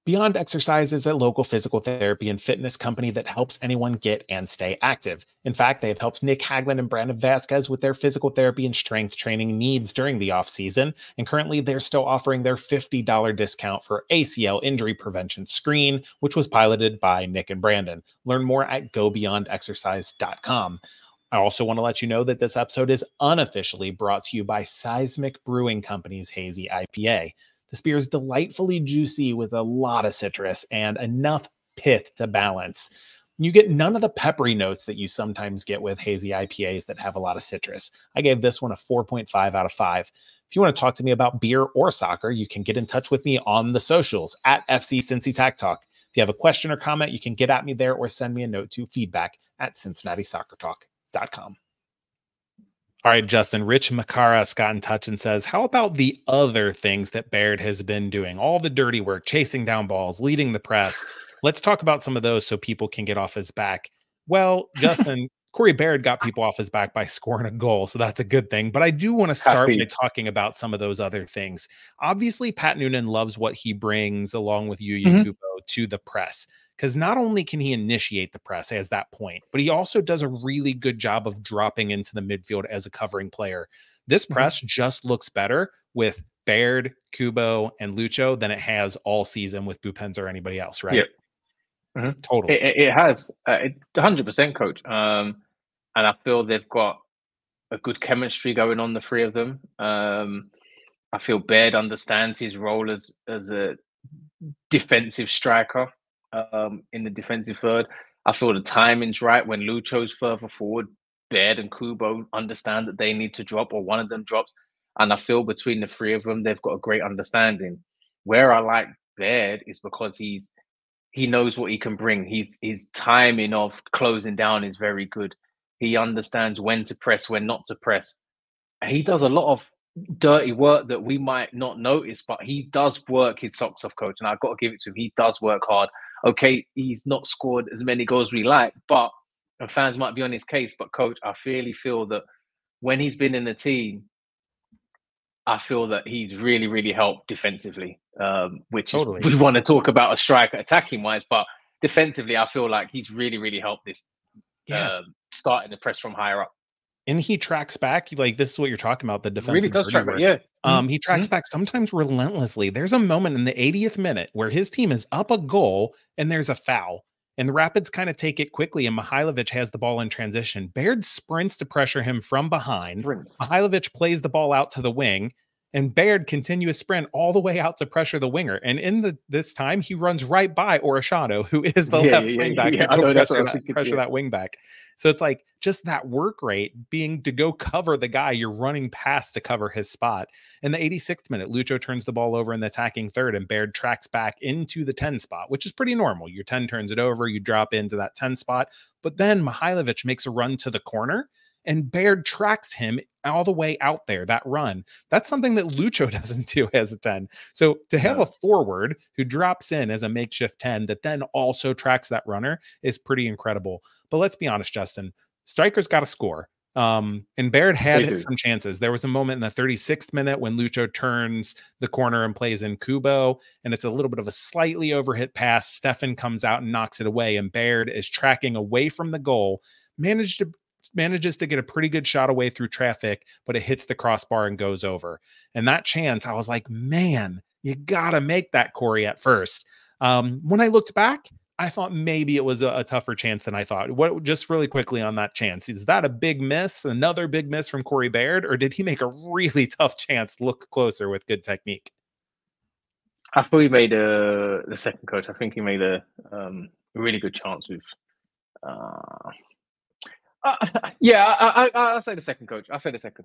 Beyond Exercise is a local physical therapy and fitness company that helps anyone get and stay active. In fact, they've helped Nick Haglund and Brandon Vasquez with their physical therapy and strength training needs during the offseason, and currently they're still offering their fifty dollar discount for A C L Injury Prevention Screen, which was piloted by Nick and Brandon. Learn more at go beyond exercise dot com. I also want to let you know that this episode is unofficially brought to you by Seismic Brewing Company's Hazy I P A. This beer is delightfully juicy with a lot of citrus and enough pith to balance. You get none of the peppery notes that you sometimes get with hazy I P As that have a lot of citrus. I gave this one a four point five out of five. If you want to talk to me about beer or soccer, you can get in touch with me on the socials at F C Cincy Tac Talk. If you have a question or comment, you can get at me there or send me a note to feedback at Cincinnati Soccer Talk dot com. All right, Justin, Rich Makaras got in touch and says, how about the other things that Baird has been doing? All the dirty work, chasing down balls, leading the press. Let's talk about some of those so people can get off his back. Well, Justin, Corey Baird got people off his back by scoring a goal, so that's a good thing. But I do want to start Happy. by talking about some of those other things. Obviously, Pat Noonan loves what he brings along with Yuya mm-hmm. Kubo to the press, because not only can he initiate the press as that point, but he also does a really good job of dropping into the midfield as a covering player. This mm-hmm. press just looks better with Baird, Kubo, and Lucho than it has all season with Boupendza or anybody else, right? Yep. Mm-hmm. Totally. It, it has uh, one hundred percent, coach. Um, and I feel they've got a good chemistry going on, the three of them. Um, I feel Baird understands his role as, as a defensive striker um, in the defensive third. I feel the timing's right when Lucho's further forward. Baird and Kubo understand that they need to drop, or one of them drops. And I feel between the three of them, they've got a great understanding. Where I like Baird is because he's He knows what he can bring. He's, his timing of closing down is very good. He understands when to press, when not to press. And he does a lot of dirty work that we might not notice, but he does work his socks off, coach. And I've got to give it to him. He does work hard. Okay, he's not scored as many goals as we like, but and fans might be on his case. But, coach, I really feel that when he's been in the team, I feel that he's really, really helped defensively, um, which totally. is, we want to talk about a striker attacking wise, but defensively, I feel like he's really, really helped this yeah. uh, starting the press from higher up. And he tracks back, like this is what you're talking about, the defensive really does track back, yeah. Um, he tracks mm-hmm. back sometimes relentlessly. There's a moment in the eightieth minute where his team is up a goal and there's a foul. And the Rapids kind of take it quickly, and Mihailović has the ball in transition. Baird sprints to pressure him from behind. Sprints. Mihailović plays the ball out to the wing, and Baird continues sprint all the way out to pressure the winger. And in the this time, he runs right by Orshano, who is the yeah, left yeah, wing back, yeah, to go pressure, that, thinking, pressure yeah. that wing back. So it's like just that work rate being to go cover the guy you're running past to cover his spot. In the eighty-sixth minute, Lucho turns the ball over in the attacking third, and Baird tracks back into the ten spot, which is pretty normal. Your ten turns it over, you drop into that ten spot. But then Mihailović makes a run to the corner, and Baird tracks him all the way out there, that run. That's something that Lucho doesn't do as a ten. So to have yeah. a forward who drops in as a makeshift ten that then also tracks that runner is pretty incredible. But let's be honest, Justin, strikers got to score. Um, and Baird had some chances. There was a moment in the thirty-sixth minute when Lucho turns the corner and plays in Kubo, and it's a little bit of a slightly overhit pass. Stefan comes out and knocks it away, and Baird is tracking away from the goal, managed to manages to get a pretty good shot away through traffic, but it hits the crossbar and goes over. And that chance, I was like, man, you got to make that, Corey, at first. Um, when I looked back, I thought maybe it was a, a tougher chance than I thought. What, just really quickly on that chance, is that a big miss, another big miss from Corey Baird, or did he make a really tough chance look closer with good technique? I thought he made a, the second, coach. I think he made a um, really good chance with... Uh... Uh, yeah, I, I, I'll say the second, coach. I'll say the second.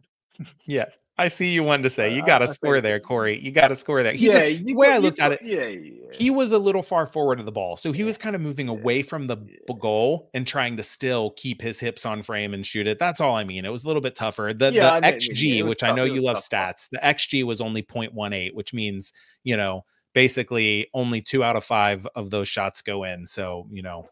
Yeah, I see you wanted to say. You got to uh, score there, Corey. You got to score there. He yeah, just, the way got, I looked got, at it, yeah, yeah. he was a little far forward of the ball. So he yeah. was kind of moving yeah. away from the yeah. goal and trying to still keep his hips on frame and shoot it. That's all I mean. It was a little bit tougher. The, yeah, the I X G, mean, which tough. I know you love tough. stats, the X G was only zero point one eight, which means, you know, basically only two out of five of those shots go in. So, you know.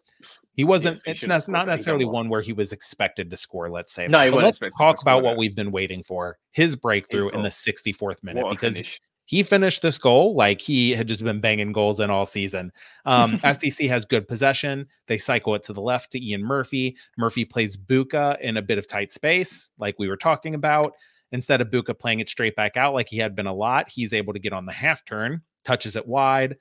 He wasn't, yes, it's not, not necessarily one where he was expected to score, let's say. No, he wasn't. Let's talk about what we've been waiting for, his breakthrough in the sixty-fourth minute, because he finished this goal like he had just been banging goals in all season. Um, F C C has good possession. They cycle it to the left to Ian Murphy. Murphy plays Bucha in a bit of tight space, like we were talking about. Instead of Bucha playing it straight back out like he had been a lot, he's able to get on the half turn, touches it wide.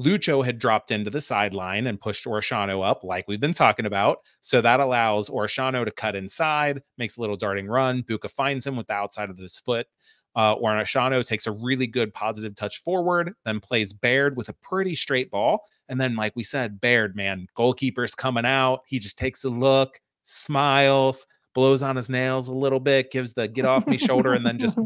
Lucho had dropped into the sideline and pushed Orshano up like we've been talking about. So that allows Orshano to cut inside, makes a little darting run. Bucha finds him with the outside of his foot. Uh, Orshano takes a really good positive touch forward, then plays Baird with a pretty straight ball. And then, like we said, Baird, man, goalkeeper's coming out. He just takes a look, smiles, blows on his nails a little bit, gives the get off me shoulder, and then just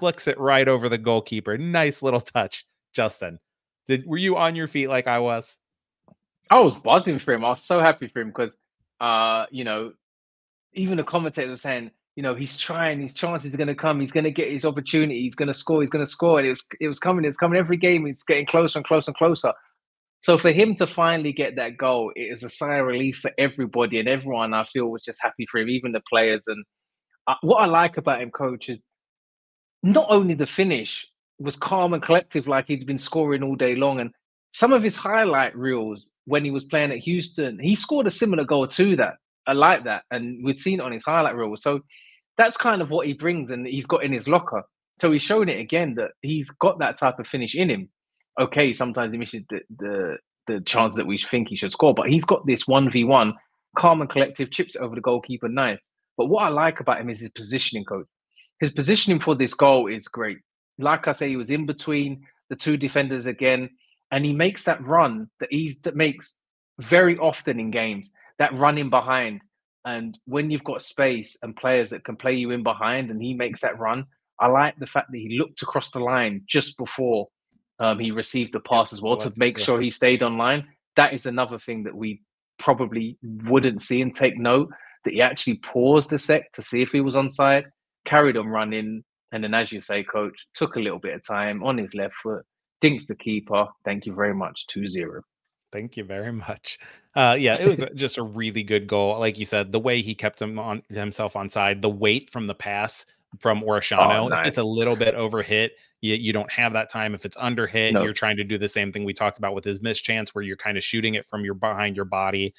flicks it right over the goalkeeper. Nice little touch, Justin. Did, were you on your feet like I was? I was buzzing for him. I was so happy for him because, uh, you know, even the commentators were saying, you know, he's trying, his chances are going to come, he's going to get his opportunity, he's going to score, he's going to score. And it was, it was coming, it was coming every game, it's getting closer and closer and closer. So for him to finally get that goal, it is a sigh of relief for everybody, and everyone I feel was just happy for him, even the players. And I, what I like about him, Coach, is not only the finish was calm and collective, like he'd been scoring all day long. And some of his highlight reels when he was playing at Houston, he scored a similar goal to that. I like that. And we'd seen it on his highlight reel. So that's kind of what he brings and he's got in his locker. So he's shown it again that he's got that type of finish in him. Okay, sometimes he misses the, the, the chance that we think he should score, but he's got this one v one, calm and collective, chips over the goalkeeper, nice. But what I like about him is his positioning, Coach. His positioning for this goal is great. Like I say, he was in between the two defenders again, and he makes that run that he's, that makes very often in games, that run in behind. And when you've got space and players that can play you in behind and he makes that run, I like the fact that he looked across the line just before um, he received the pass as well to make sure he stayed on line. That is another thing that we probably wouldn't see and take note, that he actually paused a sec to see if he was onside, carried on running, and then, as you say, Coach, took a little bit of time on his left foot, dinks the keeper. Thank you very much. two zero. Thank you very much. Uh, yeah, it was just a really good goal. Like you said, the way he kept him on himself onside, the weight from the pass from Orshano, oh, nice. It's a little bit overhit. You, you don't have that time. If it's underhit, nope. You're trying to do the same thing we talked about with his missed chance, where you're kind of shooting it from your behind your body.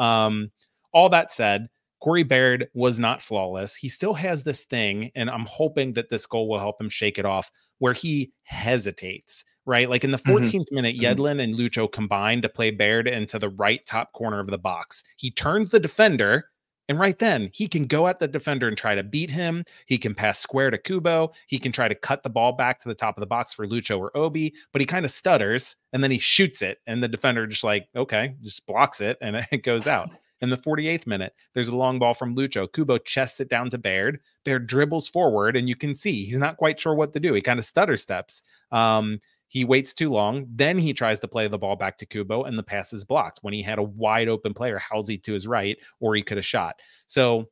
Um, all that said, Corey Baird was not flawless. He still has this thing, and I'm hoping that this goal will help him shake it off, where he hesitates, right? Like in the fourteenth mm-hmm. minute, Yedlin and Lucho combined to play Baird into the right top corner of the box. He turns the defender, and right then he can go at the defender and try to beat him. He can pass square to Kubo. He can try to cut the ball back to the top of the box for Lucho or Obi, but he kind of stutters, and then he shoots it, and the defender just like, okay, just blocks it, and it goes out. In the forty-eighth minute, there's a long ball from Lucho. Kubo chests it down to Baird. Baird dribbles forward, and you can see he's not quite sure what to do. He kind of stutter steps. Um, he waits too long. Then he tries to play the ball back to Kubo, and the pass is blocked when he had a wide open player, Halsey, to his right, or he could have shot. So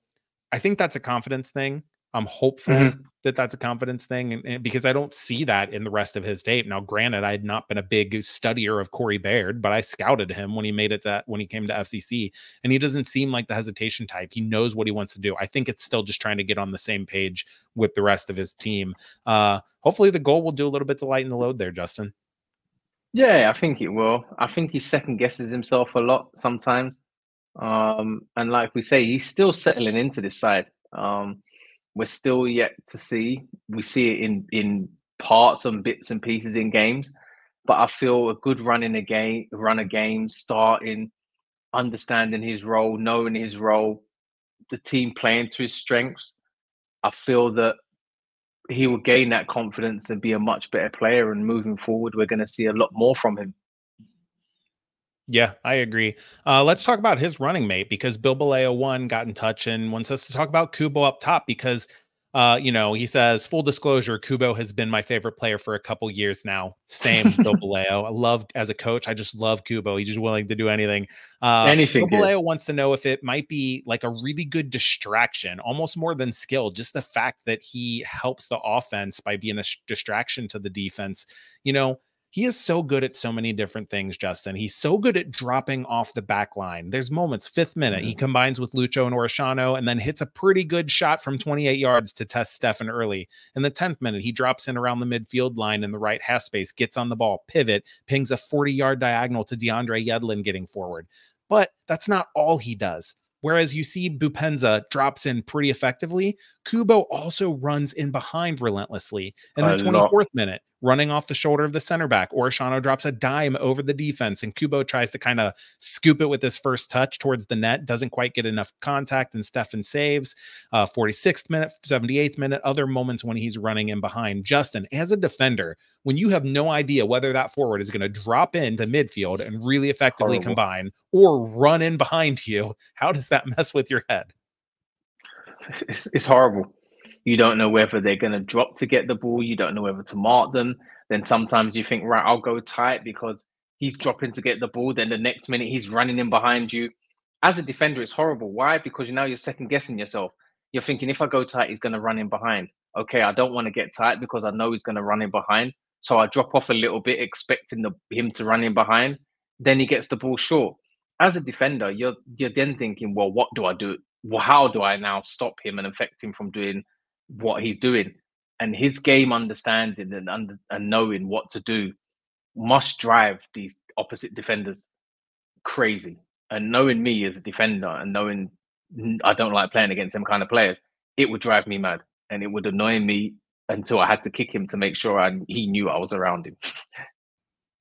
I think that's a confidence thing. I'm hopeful mm-hmm. that that's a confidence thing, and, and because I don't see that in the rest of his tape. Now, granted, I had not been a big studier of Corey Baird, but I scouted him when he made it to, when he came to F C C, and he doesn't seem like the hesitation type. He knows what he wants to do. I think it's still just trying to get on the same page with the rest of his team. Uh, hopefully the goal will do a little bit to lighten the load there, Justin. Yeah, I think it will. I think he second guesses himself a lot sometimes. Um, and like we say, he's still settling into this side. Um, We're still yet to see. We see it in, in parts and bits and pieces in games, but I feel a good run in a game, run a game, starting, understanding his role, knowing his role, the team playing to his strengths. I feel that he will gain that confidence and be a much better player. And moving forward, we're going to see a lot more from him. Yeah, I agree. Uh, let's talk about his running mate, because Bilbaleo one got in touch and wants us to talk about Kubo up top because, uh, you know, he says, full disclosure, Kubo has been my favorite player for a couple years now. Same Bilbaleo. I love, as a coach, I just love Kubo. He's just willing to do anything. Uh, anything. Bilbaleo wants to know if it might be like a really good distraction, almost more than skill, just the fact that he helps the offense by being a distraction to the defense. You know, he is so good at so many different things, Justin. He's so good at dropping off the back line. There's moments, fifth minute, mm-hmm. he combines with Lucho and Orshano and then hits a pretty good shot from twenty-eight yards to test Stefan early. In the tenth minute, he drops in around the midfield line in the right half space, gets on the ball, pivot, pings a forty-yard diagonal to DeAndre Yedlin getting forward. But that's not all he does. Whereas you see Boupendza drops in pretty effectively, Kubo also runs in behind relentlessly. In the twenty-fourth minute, running off the shoulder of the center back, Orshano drops a dime over the defense, and Kubo tries to kind of scoop it with his first touch towards the net, doesn't quite get enough contact, and Stefan saves. Uh, forty-sixth minute, seventy-eighth minute, other moments when he's running in behind. Justin, as a defender, when you have no idea whether that forward is going to drop into midfield and really effectively horrible. Combine or run in behind you, how does that mess with your head? It's, it's horrible. You don't know whether they're going to drop to get the ball. You don't know whether to mark them. Then sometimes you think, right, I'll go tight because he's dropping to get the ball. Then the next minute he's running in behind you. As a defender, it's horrible. Why? Because now you're second guessing yourself. you're thinking, if I go tight, he's going to run in behind. Okay, I don't want to get tight because I know he's going to run in behind. So I drop off a little bit, expecting the, him to run in behind. Then he gets the ball short. As a defender, you're you're then thinking, well, what do I do? Well, how do I now stop him and affect him from doing what he's doing? And his game understanding and under, and knowing what to do must drive these opposite defenders crazy. And knowing me as a defender and knowing I don't like playing against them kind of players, it would drive me mad and it would annoy me until I had to kick him to make sure I, he knew I was around him.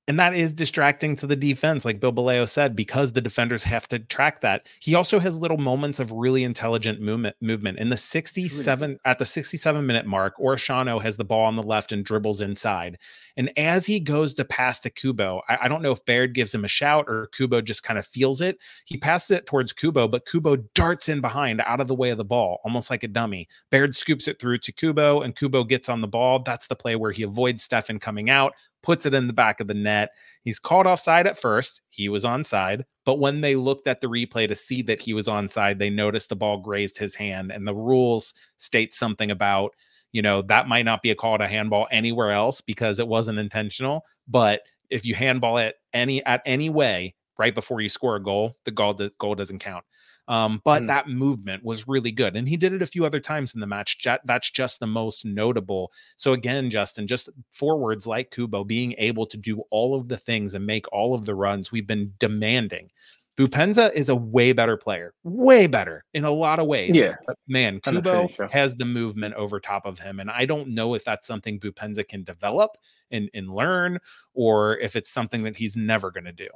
And that is distracting to the defense, like Bill Beleo said, because the defenders have to track that. He also has little moments of really intelligent movement. Movement in the sixty-seven at the sixty-seven minute mark, Orshano has the ball on the left and dribbles inside. And as he goes to pass to Kubo, I, I don't know if Baird gives him a shout or Kubo just kind of feels it. He passes it towards Kubo, but Kubo darts in behind, out of the way of the ball, almost like a dummy. Baird scoops it through to Kubo, and Kubo gets on the ball. That's the play where he avoids Stefan coming out, puts it in the back of the net. He's called offside at first. He was onside. But when they looked at the replay to see that he was onside, they noticed the ball grazed his hand. And the rules state something about, you know, that might not be a call to handball anywhere else because it wasn't intentional. But if you handball it any at any way right before you score a goal, the goal, the goal doesn't count. Um, but mm. that movement was really good. And he did it a few other times in the match. That's just the most notable. So again, Justin, just forwards like Kubo being able to do all of the things and make all of the runs we've been demanding. Boupendza is a way better player, way better in a lot of ways. Yeah, but man, Kubo has the movement over top of him. And I don't know if that's something Boupendza can develop and, and learn, or if it's something that he's never going to do.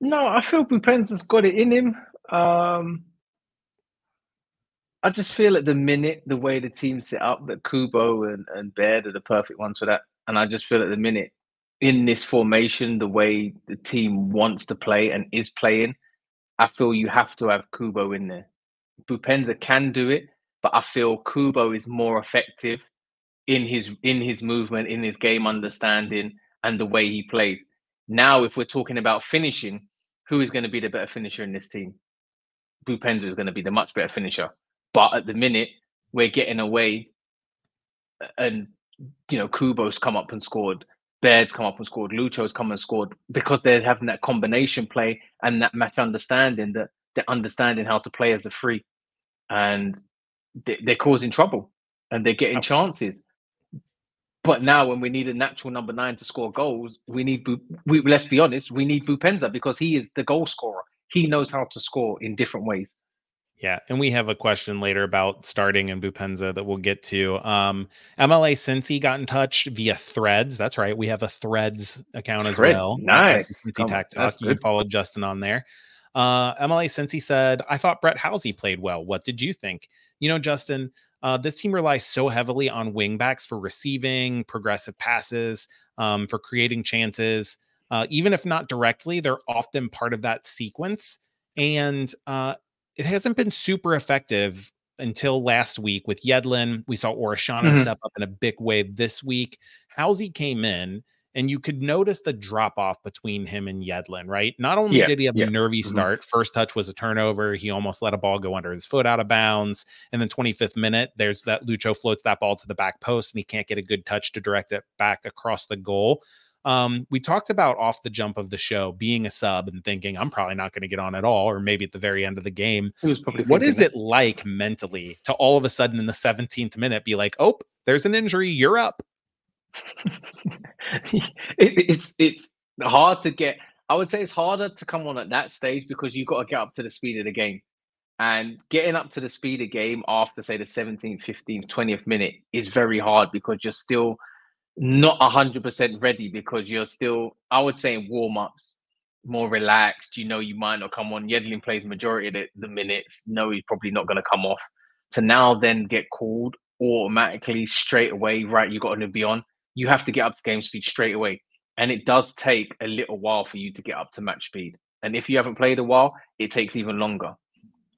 No, I feel Boupendza's got it in him. Um, I just feel at the minute, the way the team's set up, that Kubo and, and Baird are the perfect ones for that. And I just feel at the minute, in this formation, the way the team wants to play and is playing, I feel you have to have Kubo in there. Boupendza can do it, but I feel Kubo is more effective in his, in his movement, in his game understanding, and the way he plays. Now, if we're talking about finishing, who is going to be the better finisher in this team? Boupendza is going to be the much better finisher. But at the minute, we're getting away and, you know, Kubo's come up and scored. Baird's come up and scored. Lucho's come and scored because they're having that combination play and that match understanding, that they're understanding how to play as a three. And they're causing trouble and they're getting chances. But now when we need a natural number nine to score goals, we need, we, let's be honest, we need Boupendza because he is the goal scorer. He knows how to score in different ways. Yeah, and we have a question later about starting and Boupendza that we'll get to. Um, M L A Cincy got in touch via Threads. That's right. We have a Threads account as Thread. well. Nice. Cincy Tac Talk. You can follow Justin on there. Uh, M L A Cincy said, I thought Brett Halsey played well. What did you think? You know, Justin, Uh, this team relies so heavily on wingbacks for receiving, progressive passes, um, for creating chances. Uh, even if not directly, they're often part of that sequence. And uh, it hasn't been super effective until last week with Yedlin. We saw Orshano mm-hmm. step up in a big way this week. Halsey came in, and you could notice the drop-off between him and Yedlin, right? Not only yeah, did he have yeah. a nervy start, mm-hmm. first touch was a turnover. He almost let a ball go under his foot out of bounds. And then twenty-fifth minute, there's that Lucho floats that ball to the back post, and he can't get a good touch to direct it back across the goal. Um, we talked about off the jump of the show being a sub and thinking, I'm probably not going to get on at all, or maybe at the very end of the game. What is it like mentally to all of a sudden in the seventeenth minute be like, oh, there's an injury, you're up? it, it's it's hard to get. I would say it's harder to come on at that stage because you've got to get up to the speed of the game, and getting up to the speed of the game after, say, the seventeenth, fifteenth, twentieth minute is very hard because you're still not one hundred percent ready, because you're still, I would say, in warm-ups, more relaxed. You know, you might not come on. Yedlin plays majority of the, the minutes. No, he's probably not going to come off. To now then get called automatically straight away, right, you've got to be on. You have to get up to game speed straight away. And it does take a little while for you to get up to match speed. And if you haven't played a while, it takes even longer.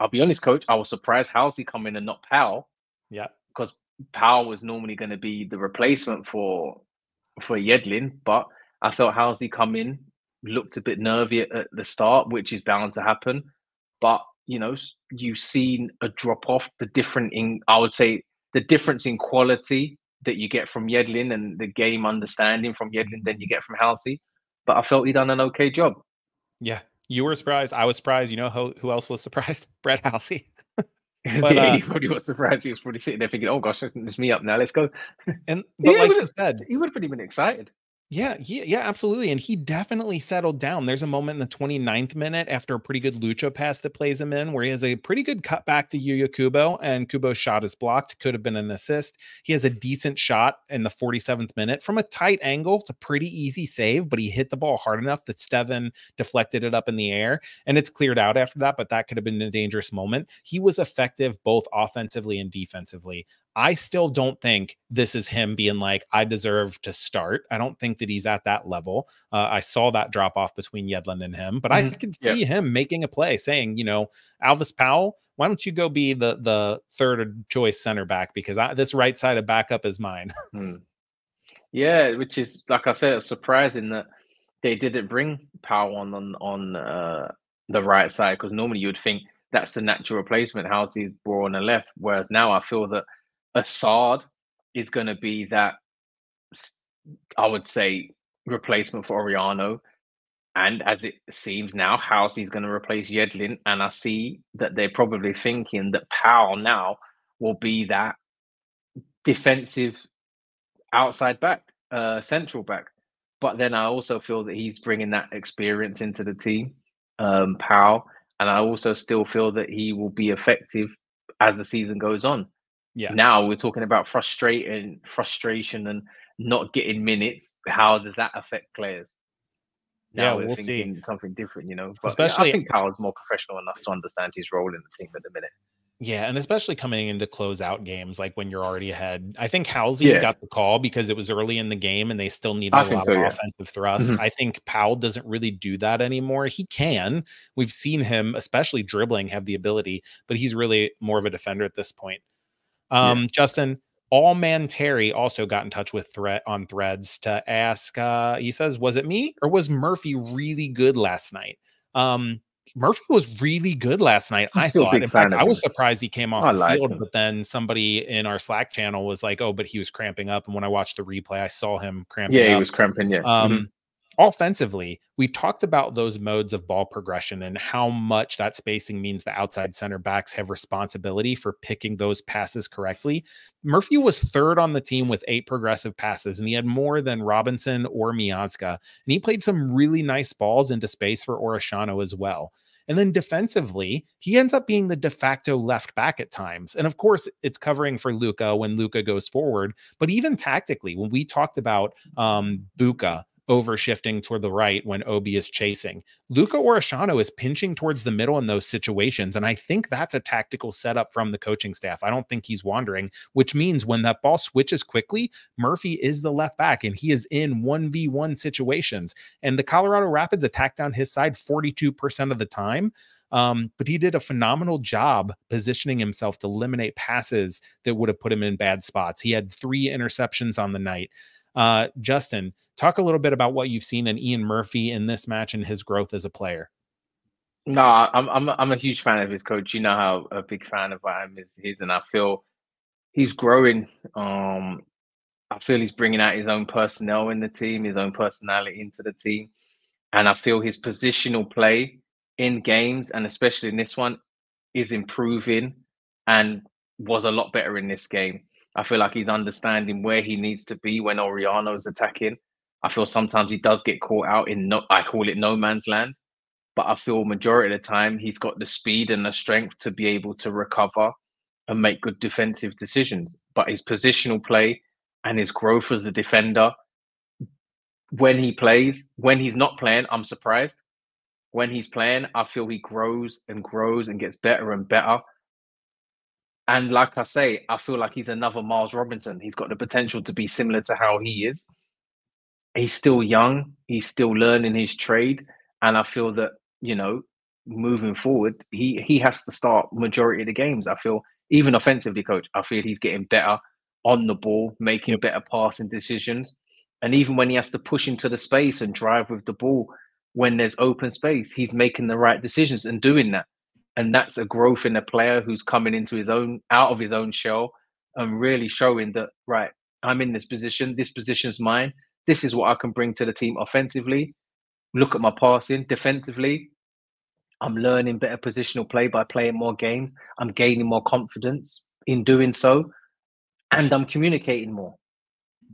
I'll be honest, Coach, I was surprised Halsey come in and not Powell. Yeah. Because Powell was normally going to be the replacement for for Yedlin. But I thought Halsey come in, looked a bit nervy at, at the start, which is bound to happen. But you know, you've seen a drop off, the different in, I would say, the difference in quality that you get from Yedlin and the game understanding from Yedlin than you get from Halsey. But I felt he done an okay job. Yeah. You were surprised. I was surprised. You know who, who else was surprised? Brett Halsey. But, yeah, he probably was surprised. He was probably sitting there thinking, "Oh gosh, it's me up now. Let's go." And but yeah, like you said, he would have been excited. Yeah, he, yeah, absolutely. And he definitely settled down. There's a moment in the twenty-ninth minute after a pretty good Lucho pass that plays him in, where he has a pretty good cut back to Yuya Kubo, and Kubo's shot is blocked. Could have been an assist. He has a decent shot in the forty-seventh minute from a tight angle. It's a pretty easy save, but he hit the ball hard enough that Steven deflected it up in the air, and it's cleared out after that, but that could have been a dangerous moment. He was effective both offensively and defensively. I still don't think this is him being like, I deserve to start. I don't think that he's at that level. Uh, I saw that drop off between Yedlin and him, but mm-hmm. I could see yep. him making a play saying, you know, Alvas Powell, why don't you go be the the third choice center back? Because I, this right side of backup is mine. Mm. Yeah, which is, like I said, surprising that they didn't bring Powell on, on, on uh, the right side, because normally you would think that's the natural replacement. Halsey's brought on the left, whereas now I feel that Asad is going to be that, I would say, replacement for Orshano. And as it seems now, Halsey's going to replace Yedlin. And I see that they're probably thinking that Powell now will be that defensive outside back, uh, central back. But then I also feel that he's bringing that experience into the team, um, Powell. And I also still feel that he will be effective as the season goes on. Yeah. Now we're talking about frustrating, frustration and not getting minutes. How does that affect players? Now yeah, we're we'll thinking see. Something different, you know. But especially, yeah, I think Powell's more professional enough to understand his role in the team at the minute. Yeah, and especially coming into closeout games, like when you're already ahead. I think Halsey yeah. got the call because it was early in the game and they still needed I a lot so, of yeah. offensive thrust. Mm-hmm. I think Powell doesn't really do that anymore. He can. We've seen him, especially dribbling, have the ability, but he's really more of a defender at this point. Um, yeah. Justin, all man Terry also got in touch with threat on threads to ask, uh, he says, was it me or was Murphy really good last night? Um, Murphy was really good last night. I'm I thought, in fact, I was surprised he came off I the like field, him. But then somebody in our Slack channel was like, oh, but he was cramping up. And when I watched the replay, I saw him cramping. Yeah, he up. was cramping. Yeah. Um, mm-hmm. Offensively, we talked about those modes of ball progression and how much that spacing means the outside center backs have responsibility for picking those passes correctly. Murphy was third on the team with eight progressive passes, and he had more than Robinson or Miazga. And he played some really nice balls into space for Orshano as well. And then defensively, he ends up being the de facto left back at times. And of course, it's covering for Luca when Luca goes forward. But even tactically, when we talked about um, Bucha, overshifting toward the right when Obi is chasing. Luca Orshano is pinching towards the middle in those situations, and I think that's a tactical setup from the coaching staff. I don't think he's wandering, which means when that ball switches quickly, Murphy is the left back, and he is in one v one situations. And the Colorado Rapids attacked down his side forty-two percent of the time, um, but he did a phenomenal job positioning himself to eliminate passes that would have put him in bad spots. He had three interceptions on the night. Uh, Justin, talk a little bit about what you've seen in Ian Murphy in this match and his growth as a player. No, I'm I'm I'm a huge fan of his, coach. You know how a big fan of I am is his, and I feel he's growing. Um, I feel he's bringing out his own personnel in the team, his own personality into the team, and I feel his positional play in games, and especially in this one, is improving and was a lot better in this game. I feel like he's understanding where he needs to be when Orshano's attacking. I feel sometimes he does get caught out in, no, I call it no man's land, but I feel majority of the time he's got the speed and the strength to be able to recover and make good defensive decisions. But his positional play and his growth as a defender, when he plays, when he's not playing, I'm surprised. When he's playing, I feel he grows and grows and gets better and better. And like I say, I feel like he's another Miles Robinson. He's got the potential to be similar to how he is. He's still young. He's still learning his trade. And I feel that, you know, moving forward, he, he has to start majority of the games. I feel, even offensively, coach, I feel he's getting better on the ball, making yep. better passing decisions. And even when he has to push into the space and drive with the ball, when there's open space, he's making the right decisions and doing that. And that's a growth in a player who's coming into his own, out of his own shell, and really showing that, right, I'm in this position. This position's mine. This is what I can bring to the team offensively. Look at my passing. Defensively, I'm learning better positional play by playing more games. I'm gaining more confidence in doing so. And I'm communicating more.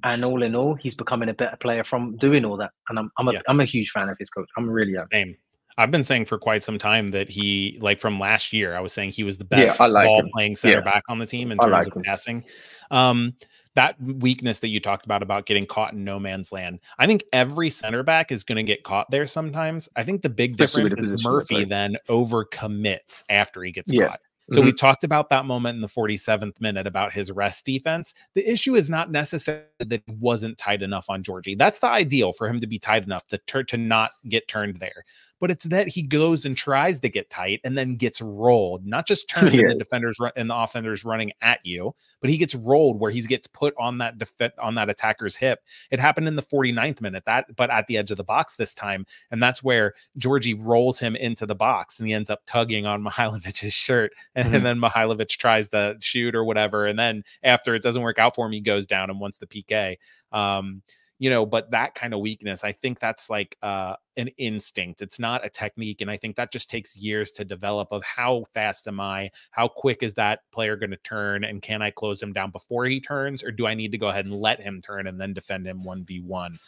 And all in all, he's becoming a better player from doing all that. And I'm I'm a, yeah. I'm a huge fan of his, coach. I'm really a Same. I've been saying for quite some time that he, like from last year, I was saying he was the best yeah, like ball-playing center yeah. back on the team in terms like of him. passing. Um, that weakness that you talked about, about getting caught in no man's land, I think every center back is going to get caught there sometimes. I think the big Especially difference the is Murphy right. then overcommits after he gets yeah. caught. So mm-hmm. we talked about that moment in the forty-seventh minute about his rest defense. The issue is not necessarily that he wasn't tight enough on Djordje. That's the ideal, for him to be tight enough to, to not get turned there. But it's that he goes and tries to get tight and then gets rolled, not just turned yeah. and the defenders and the offenders running at you, but he gets rolled where he gets put on that def- on that attacker's hip. It happened in the forty-ninth minute, that but at the edge of the box this time. And that's where Djordje rolls him into the box and he ends up tugging on Mihailovic's shirt. And, mm-hmm. and then Mihailović tries to shoot or whatever. And then after it doesn't work out for him, he goes down and wants the P K. Um, You know, but that kind of weakness, I think that's like uh, an instinct. It's not a technique. And I think that just takes years to develop, of how fast am I? How quick is that player going to turn? And can I close him down before he turns? Or do I need to go ahead and let him turn and then defend him one v one?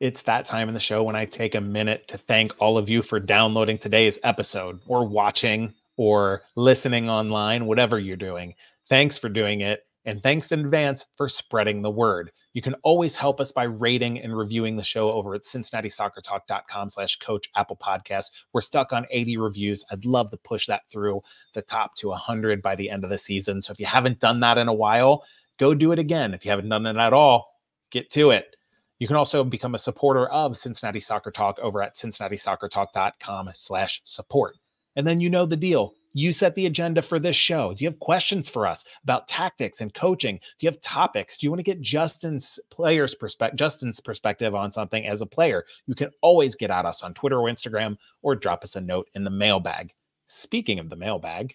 It's that time in the show when I take a minute to thank all of you for downloading today's episode, or watching, or listening online, whatever you're doing. Thanks for doing it. And thanks in advance for spreading the word. You can always help us by rating and reviewing the show over at cincinnati soccer talk dot com slash coach Apple Podcasts. We're stuck on eighty reviews. I'd love to push that through the top to one hundred by the end of the season. So if you haven't done that in a while, go do it again. If you haven't done it at all, get to it. You can also become a supporter of Cincinnati Soccer Talk over at cincinnati soccer talk dot com slash support. And then you know the deal. You set the agenda for this show. Do you have questions for us about tactics and coaching? Do you have topics? Do you want to get Justin's player's perspective, Justin's perspective on something as a player? You can always get at us on Twitter or Instagram, or drop us a note in the mailbag. Speaking of the mailbag.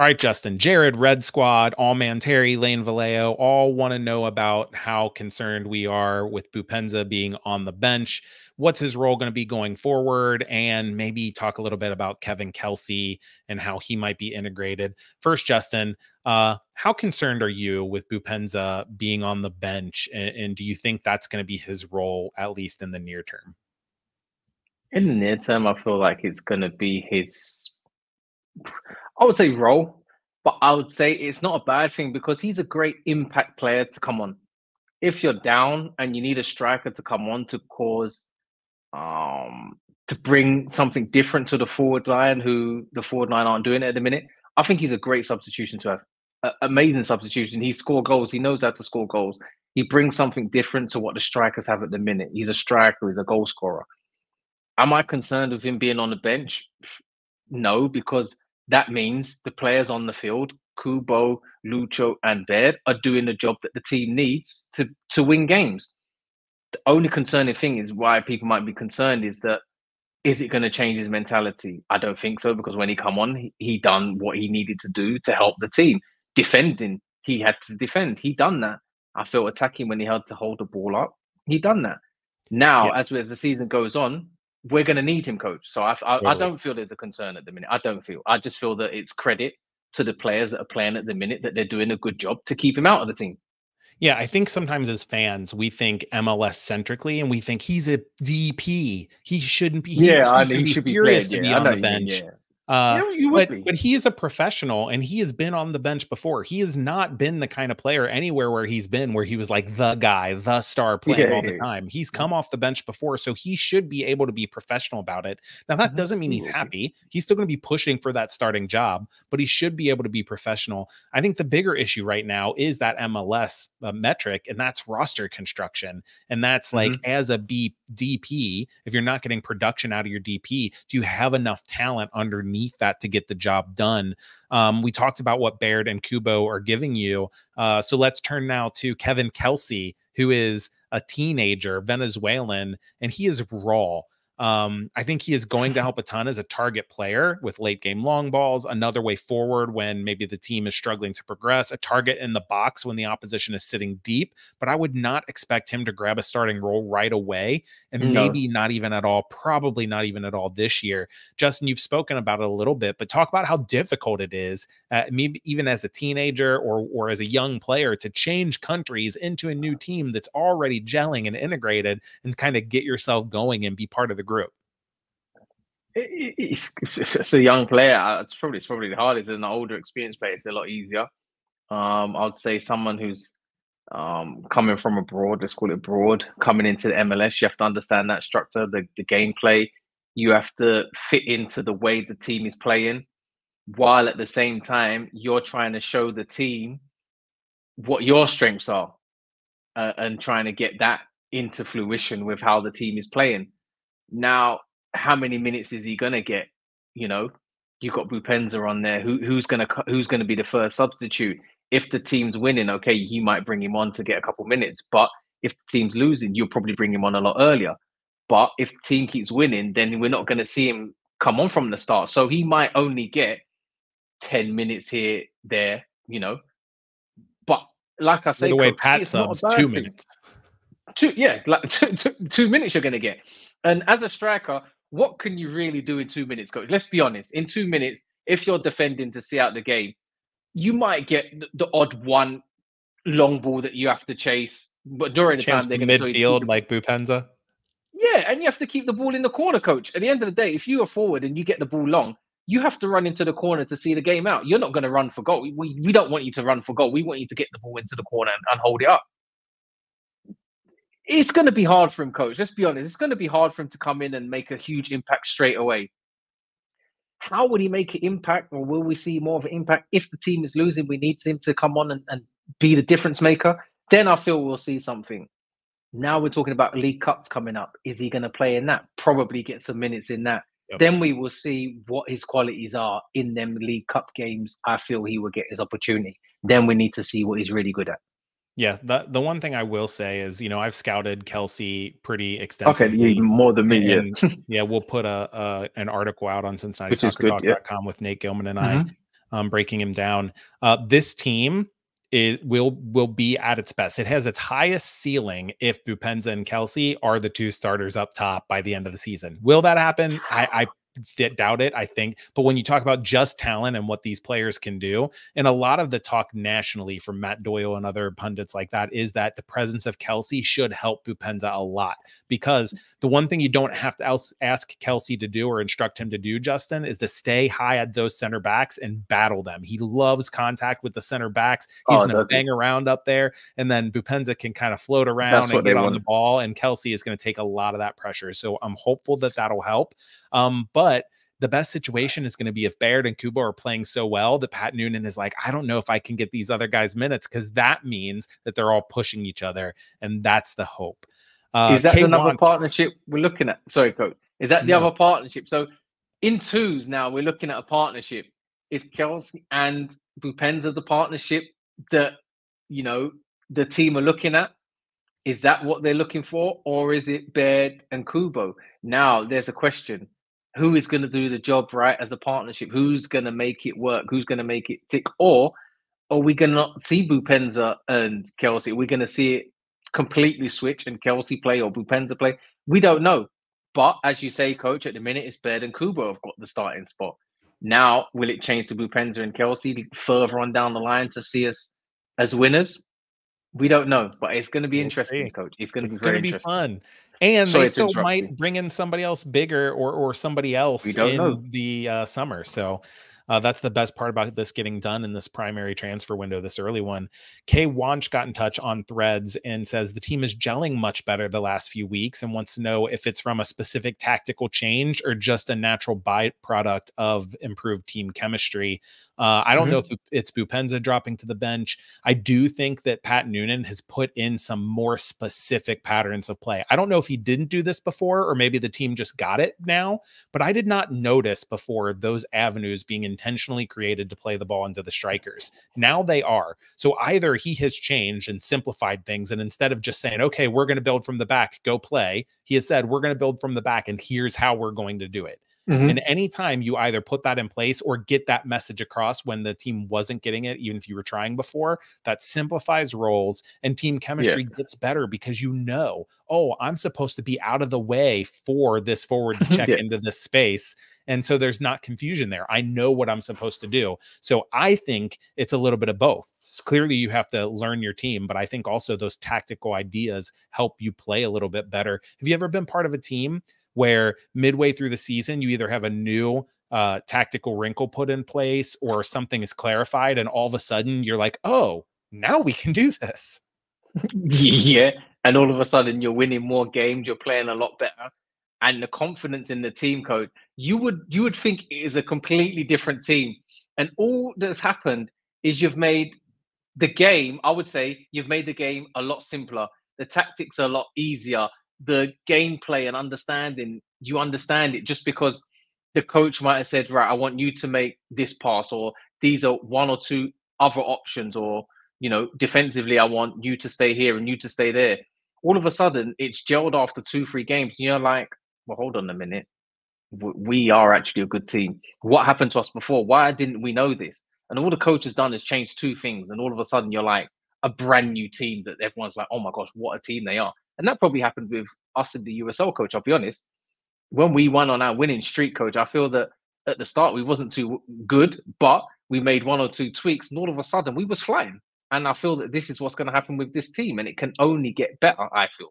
All right, Justin, Jared, Red Squad, All Man Terry, Lane Vallejo, all want to know about how concerned we are with Boupendza being on the bench. What's his role going to be going forward? And maybe talk a little bit about Kevin Kelsey and how he might be integrated. First, Justin, uh, how concerned are you with Boupendza being on the bench? And, and do you think that's going to be his role, at least in the near term? In the near term, I feel like it's going to be his... I would say role, but I would say it's not a bad thing, because he's a great impact player to come on. If you're down and you need a striker to come on to cause, um, to bring something different to the forward line, who the forward line aren't doing it at the minute, I think he's a great substitution to have. A- amazing substitution. He scores goals. He knows how to score goals. He brings something different to what the strikers have at the minute. He's a striker. He's a goal scorer. Am I concerned with him being on the bench? No, because that means the players on the field, Kubo, Lucho, and Baird, are doing the job that the team needs to, to win games. The only concerning thing is, why people might be concerned, is that, is it going to change his mentality? I don't think so, because when he come on, he, he done what he needed to do to help the team. Defending, he had to defend. He done that. I felt attacking when he had to hold the ball up. He done that. Now, yeah. as, as the season goes on, we're going to need him, coach. So I, I, totally. I don't feel there's a concern at the minute. I don't feel. I just feel that it's credit to the players that are playing at the minute, that they're doing a good job to keep him out of the team. Yeah, I think sometimes as fans, we think M L S centrically, and we think he's a D P. He shouldn't be. Yeah, I mean, he should be furious to be on the bench. Uh, yeah, you would but, be. but he is a professional, and he has been on the bench before. He has not been the kind of player anywhere where he's been, where he was like the guy, the star playing yeah, all yeah, the time. He's come yeah. off the bench before, so he should be able to be professional about it. Now, that doesn't mean he's happy. He's still going to be pushing for that starting job, but he should be able to be professional. I think the bigger issue right now is that M L S uh, metric, and that's roster construction. And that's like, mm-hmm. as a B- DP, if you're not getting production out of your D P, do you have enough talent underneath that to get the job done? Um, we talked about what Baird and Kubo are giving you. Uh, so let's turn now to Kevin Kelsey, who is a teenager, Venezuelan, and he is raw. Um, I think he is going to help a ton as a target player with late game long balls, another way forward when maybe the team is struggling to progress, a target in the box when the opposition is sitting deep. But I would not expect him to grab a starting role right away, and no. maybe not even at all, probably not even at all this year. Justin, you've spoken about it a little bit, but talk about how difficult it is, uh, maybe even as a teenager or, or as a young player, to change countries into a new team that's already gelling and integrated, and kind of get yourself going and be part of the group. It's, it's a young player. It's probably it's probably the hardest. As an older, experienced player, it's a lot easier. Um, I'd say someone who's um, coming from abroad, let's call it abroad, coming into the M L S, you have to understand that structure, the, the gameplay. You have to fit into the way the team is playing, while at the same time you're trying to show the team what your strengths are, uh, and trying to get that into fruition with how the team is playing. Now, how many minutes is he gonna get? You know, you got Boupendza on there. Who who's gonna who's gonna be the first substitute? If the team's winning, okay, you might bring him on to get a couple minutes. But if the team's losing, you'll probably bring him on a lot earlier. But if the team keeps winning, then we're not gonna see him come on from the start. So he might only get ten minutes here, there, you know. But like I say, the way Pat subs, two minutes. Two, yeah, like two, two, two minutes you're gonna get. And as a striker, what can you really do in two minutes, coach? Let's be honest. In two minutes, if you're defending to see out the game, you might get the odd one long ball that you have to chase. But during the time, they're going to midfield like Boupendza. Yeah, and you have to keep the ball in the corner, coach. At the end of the day, if you are forward and you get the ball long, you have to run into the corner to see the game out. You're not going to run for goal. We we don't want you to run for goal. We want you to get the ball into the corner and, and hold it up. It's going to be hard for him, coach. Let's be honest. It's going to be hard for him to come in and make a huge impact straight away. How would he make an impact, or will we see more of an impact if the team is losing? We need him to come on and, and be the difference maker. Then I feel we'll see something. Now we're talking about League Cups coming up. Is he going to play in that? Probably get some minutes in that. Yep. Then we will see what his qualities are in them League Cup games. I feel he will get his opportunity. Then we need to see what he's really good at. Yeah, the, the one thing I will say is, you know, I've scouted Kelsey pretty extensively. Okay, even more than me, and, yeah. yeah, we'll put a, a an article out on Cincinnati Soccer Talk dot com yeah. with Nate Gilman and I, mm-hmm. um, breaking him down. Uh, this team is, will will be at its best. It has its highest ceiling if Boupendza and Kelsey are the two starters up top by the end of the season. Will that happen? I. I doubt it, I think. But when you talk about just talent and what these players can do, and a lot of the talk nationally from Matt Doyle and other pundits like that is that the presence of Kelsey should help Boupendza a lot, because the one thing you don't have to ask Kelsey to do or instruct him to do, Justin, is to stay high at those center backs and battle them. He loves contact with the center backs. He's oh, going to bang it. around up there, and then Boupendza can kind of float around That's and get on want. the ball, and Kelsey is going to take a lot of that pressure. So I'm hopeful that that'll help. Um, but But the best situation is going to be if Baird and Kubo are playing so well that Pat Noonan is like, I don't know if I can get these other guys minutes, because that means that they're all pushing each other. And that's the hope. Uh, is that another partnership we're looking at? Sorry, Coach. Is that the no. other partnership? So in twos now, we're looking at a partnership. Is Kelsey and Boupendza the partnership that, you know, the team are looking at? Is that what they're looking for? Or is it Baird and Kubo? Now there's a question. Who is going to do the job right as a partnership? Who's going to make it work? Who's going to make it tick? Or are we going to not see Boupendza and Kelsey? We're going to see it completely switch and Kelsey play or Boupendza play. We don't know. But as you say, Coach, at the minute, it's Baird and Kubo have got the starting spot. Now, will it change to Boupendza and Kelsey further on down the line to see us as winners? We don't know, but it's going to be interesting, Coach. It's going to be very interesting. It's going to be fun. And they still might bring in somebody else bigger or or somebody else in the uh, summer. So uh, that's the best part about this getting done in this primary transfer window, this early one. Kay Wanch got in touch on Threads and says the team is gelling much better the last few weeks and wants to know if it's from a specific tactical change or just a natural byproduct of improved team chemistry. Uh, I don't mm-hmm. know if it's Boupendza dropping to the bench. I do think that Pat Noonan has put in some more specific patterns of play. I don't know if he didn't do this before, or maybe the team just got it now, but I did not notice before those avenues being in intentionally created to play the ball into the strikers. Now they are. So either he has changed and simplified things, and instead of just saying, okay, we're going to build from the back, go play, he has said, we're going to build from the back, and here's how we're going to do it. Mm-hmm. And anytime you either put that in place or get that message across when the team wasn't getting it, even if you were trying before, that simplifies roles and team chemistry yeah. gets better, because you know, oh, I'm supposed to be out of the way for this forward to check yeah. into this space. And so there's not confusion there. I know what I'm supposed to do. So I think it's a little bit of both. Clearly, you have to learn your team, but I think also those tactical ideas help you play a little bit better. Have you ever been part of a team where midway through the season, you either have a new uh, tactical wrinkle put in place or something is clarified, and all of a sudden you're like, oh, now we can do this? Yeah. And all of a sudden you're winning more games, you're playing a lot better. And the confidence in the team code, you would you would think it is a completely different team. And all that's happened is you've made the game, I would say, you've made the game a lot simpler. The tactics are a lot easier. The gameplay and understanding, you understand it, just because the coach might have said, right, I want you to make this pass, or these are one or two other options, or, you know, defensively, I want you to stay here and you to stay there. All of a sudden, it's gelled after two, three games. You're like, well, hold on a minute. We are actually a good team. What happened to us before? Why didn't we know this? And all the coach has done is change two things. And all of a sudden, you're like a brand new team that everyone's like, oh my gosh, what a team they are. And that probably happened with us in the U S L, coach. I'll be honest. When we won on our winning streak, coach, I feel that at the start, we wasn't too good, but we made one or two tweaks. And all of a sudden, we was flying. And I feel that this is what's going to happen with this team. And it can only get better, I feel.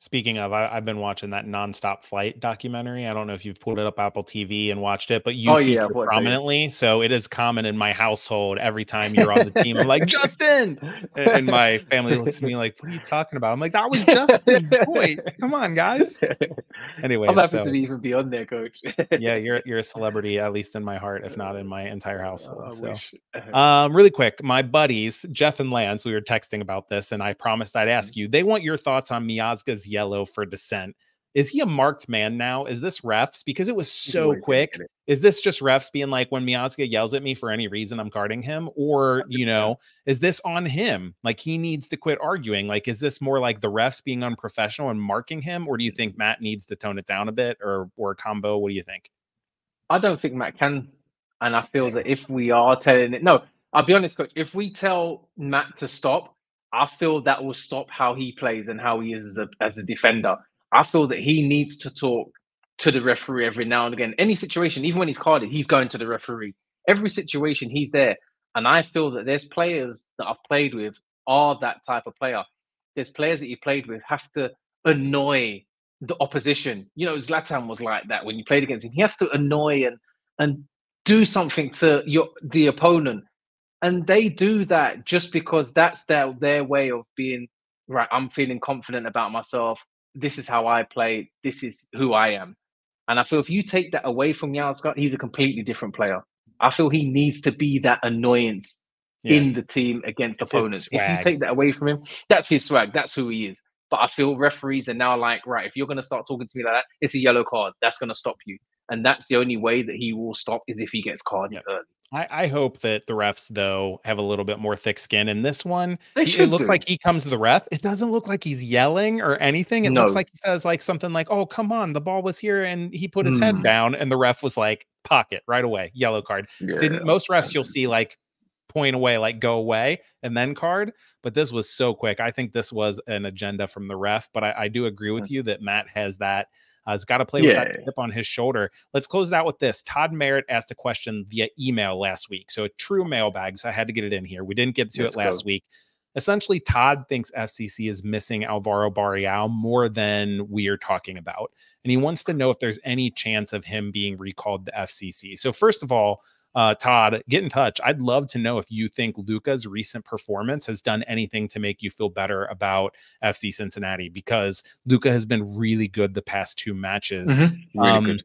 Speaking of, I, I've been watching that Nonstop Flight documentary. I don't know if you've pulled it up Apple T V and watched it, but you oh, yeah, boy, prominently. Dude. So it is common in my household. Every time you're on the team, I'm like, Justin! And, and my family looks at me like, what are you talking about? I'm like, that was Justin. Boy, come on, guys. Anyway, I'm happy so, to even be on there, coach. Yeah, you're you're a celebrity, at least in my heart, if not in my entire household. Oh, so, um, really quick, my buddies, Jeff and Lance, we were texting about this, and I promised I'd ask you. They want your thoughts on Miazga's yellow for dissent. Is he a marked man now? Is this refs? Because it was so quick. Is this just refs being like, when Miazga yells at me for any reason, I'm guarding him? Or, you know, is this on him? Like, he needs to quit arguing. Like, is this more like the refs being unprofessional and marking him? Or do you think Matt needs to tone it down a bit, or or combo? What do you think? I don't think Matt can. And I feel that if we are telling it, no, I'll be honest, coach, if we tell Matt to stop, I feel that will stop how he plays and how he is as a, as a defender. I feel that he needs to talk to the referee every now and again. Any situation, even when he's carded, he's going to the referee. Every situation, he's there. And I feel that there's players that I've played with are that type of player. There's players that you played with have to annoy the opposition. You know, Zlatan was like that when you played against him. He has to annoy and, and do something to your the opponent. And they do that just because that's their, their way of being, right, I'm feeling confident about myself. This is how I play. This is who I am. And I feel if you take that away from Miazga, he's a completely different player. I feel he needs to be that annoyance yeah. in the team against it's opponents. If you take that away from him, that's his swag. That's who he is. But I feel referees are now like, right, if you're going to start talking to me like that, it's a yellow card. That's going to stop you. And that's the only way that he will stop, is if he gets carded yep. early. I, I hope that the refs, though, have a little bit more thick skin in this one. He, it looks do. like he comes to the ref. It doesn't look like he's yelling or anything. It no. looks like he says like something like, oh, come on, the ball was here, and he put his mm. head down, and the ref was like, pocket, right away, yellow card. Yeah. Didn't most refs you'll see like point away, like go away, and then card. But this was so quick. I think this was an agenda from the ref, but I, I do agree with you that Matt has that. Uh, has got to play yeah. with that chip on his shoulder. Let's close it out with this. Todd Merritt asked a question via email last week. So a true mailbag, so I had to get it in here. We didn't get to Let's it last go. week. Essentially, Todd thinks F C C is missing Alvaro Barreal more than we are talking about. And he wants to know if there's any chance of him being recalled to F C C. So first of all, Uh, Todd, get in touch. I'd love to know if you think Luca's recent performance has done anything to make you feel better about F C Cincinnati, because Luca has been really good the past two matches. Mm-hmm. um, really good.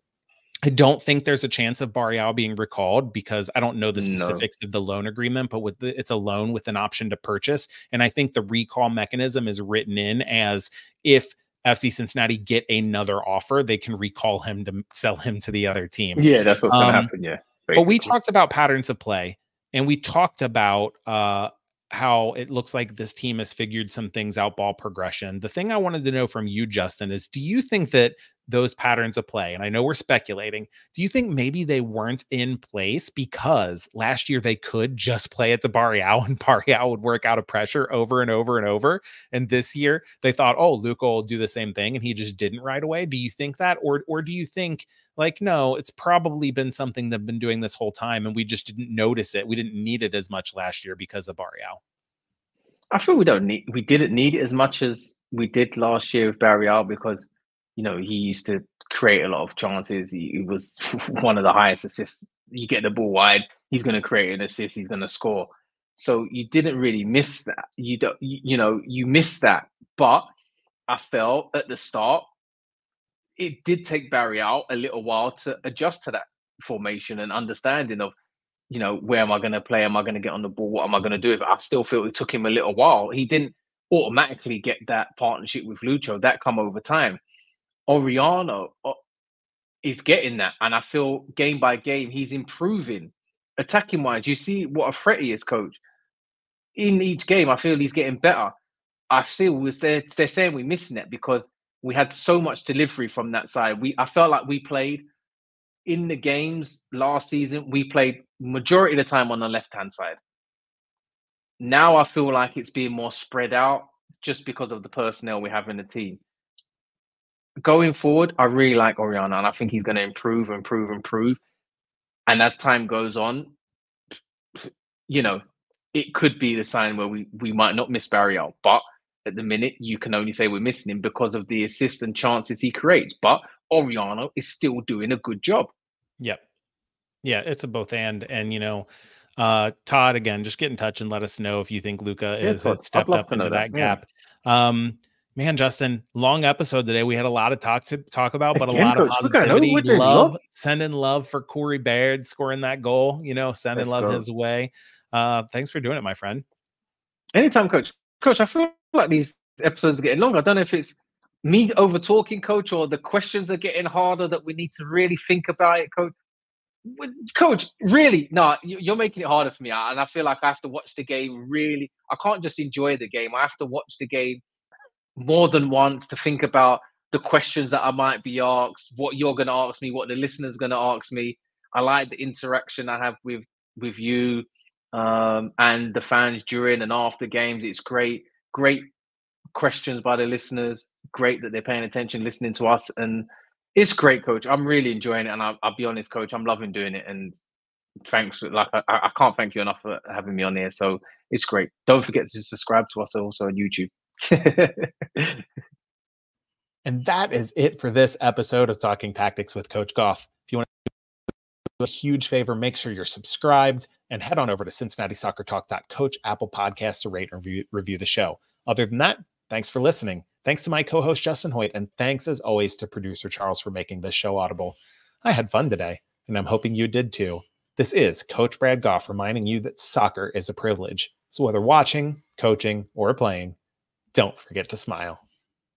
I don't think there's a chance of Barreal being recalled, because I don't know the specifics no. of the loan agreement, but with the, it's a loan with an option to purchase. And I think the recall mechanism is written in as, if F C Cincinnati get another offer, they can recall him to sell him to the other team. Yeah, that's what's um, going to happen, yeah. Basically. But we talked about patterns of play, and we talked about uh, how it looks like this team has figured some things out, ball progression. The thing I wanted to know from you, Justin, is do you think that those patterns of play, and I know we're speculating, do you think maybe they weren't in place because last year they could just play it to Barreal and Barreal would work out of pressure over and over and over, and this year they thought, oh, Luca will do the same thing, and he just didn't right away? Do you think that, or or do you think like, no, it's probably been something they've been doing this whole time and we just didn't notice it, we didn't need it as much last year because of Barreal? I feel we don't need we didn't need it as much as we did last year with Barreal because, you know, he used to create a lot of chances. He, he was one of the highest assists. You get the ball wide, he's going to create an assist, he's going to score. So you didn't really miss that. You don't, you, you know, you missed that. But I felt at the start, it did take Barreal a little while to adjust to that formation and understanding of, you know, where am I going to play? Am I going to get on the ball? What am I going to do with it? I still feel it took him a little while. He didn't automatically get that partnership with Lucho. That come over time. Orshano is getting that, and I feel game by game he's improving attacking wise. You see what a threat he is, coach. In each game, I feel he's getting better. I still was there. They're saying we're missing it because we had so much delivery from that side. We I felt like we played in the games last season. We played majority of the time on the left hand side. Now I feel like it's being more spread out just because of the personnel we have in the team. Going forward, I really like Orshano, and I think he's going to improve, improve, improve. And as time goes on, you know, it could be the sign where we, we might not miss Barreal. But at the minute, you can only say we're missing him because of the assists and chances he creates. But Orshano is still doing a good job. Yep. Yeah, it's a both and. And, you know, uh, Todd, again, just get in touch and let us know if you think Luca yeah, is, has stepped up into that, that gap. Yeah. Um Man, Justin, long episode today. We had a lot of talk to talk about, but Again, a lot coach, of positivity. Love, love, sending love for Corey Baird scoring that goal. You know, sending Let's love go. his way. Uh, thanks for doing it, my friend. Anytime, coach. Coach, I feel like these episodes are getting longer. I don't know if it's me over talking, coach, or the questions are getting harder that we need to really think about it, coach. Coach, really, no, nah, you're making it harder for me, and I feel like I have to watch the game. Really, I can't just enjoy the game. I have to watch the game more than once to think about the questions that I might be asked, what you're going to ask me, what the listener's going to ask me. I like the interaction I have with with you um, and the fans during and after games. It's great, great questions by the listeners. Great that they're paying attention, listening to us. And it's great, coach. I'm really enjoying it. And I'll, I'll be honest, coach, I'm loving doing it. And thanks. Like I, I can't thank you enough for having me on here. So it's great. Don't forget to subscribe to us also on YouTube. And that is it for this episode of Talking Tactics with Coach Goff. If you want to do a huge favor, make sure you're subscribed and head on over to Cincinnati Soccer Talk dot coach Apple Podcasts to rate and review, review the show. Other than that, thanks for listening. Thanks to my co-host Justin Hoyt, and thanks as always to producer Charles for making this show audible. I had fun today, and I'm hoping you did too. This is Coach Brad Goff reminding you that soccer is a privilege. So whether watching, coaching, or playing, don't forget to smile.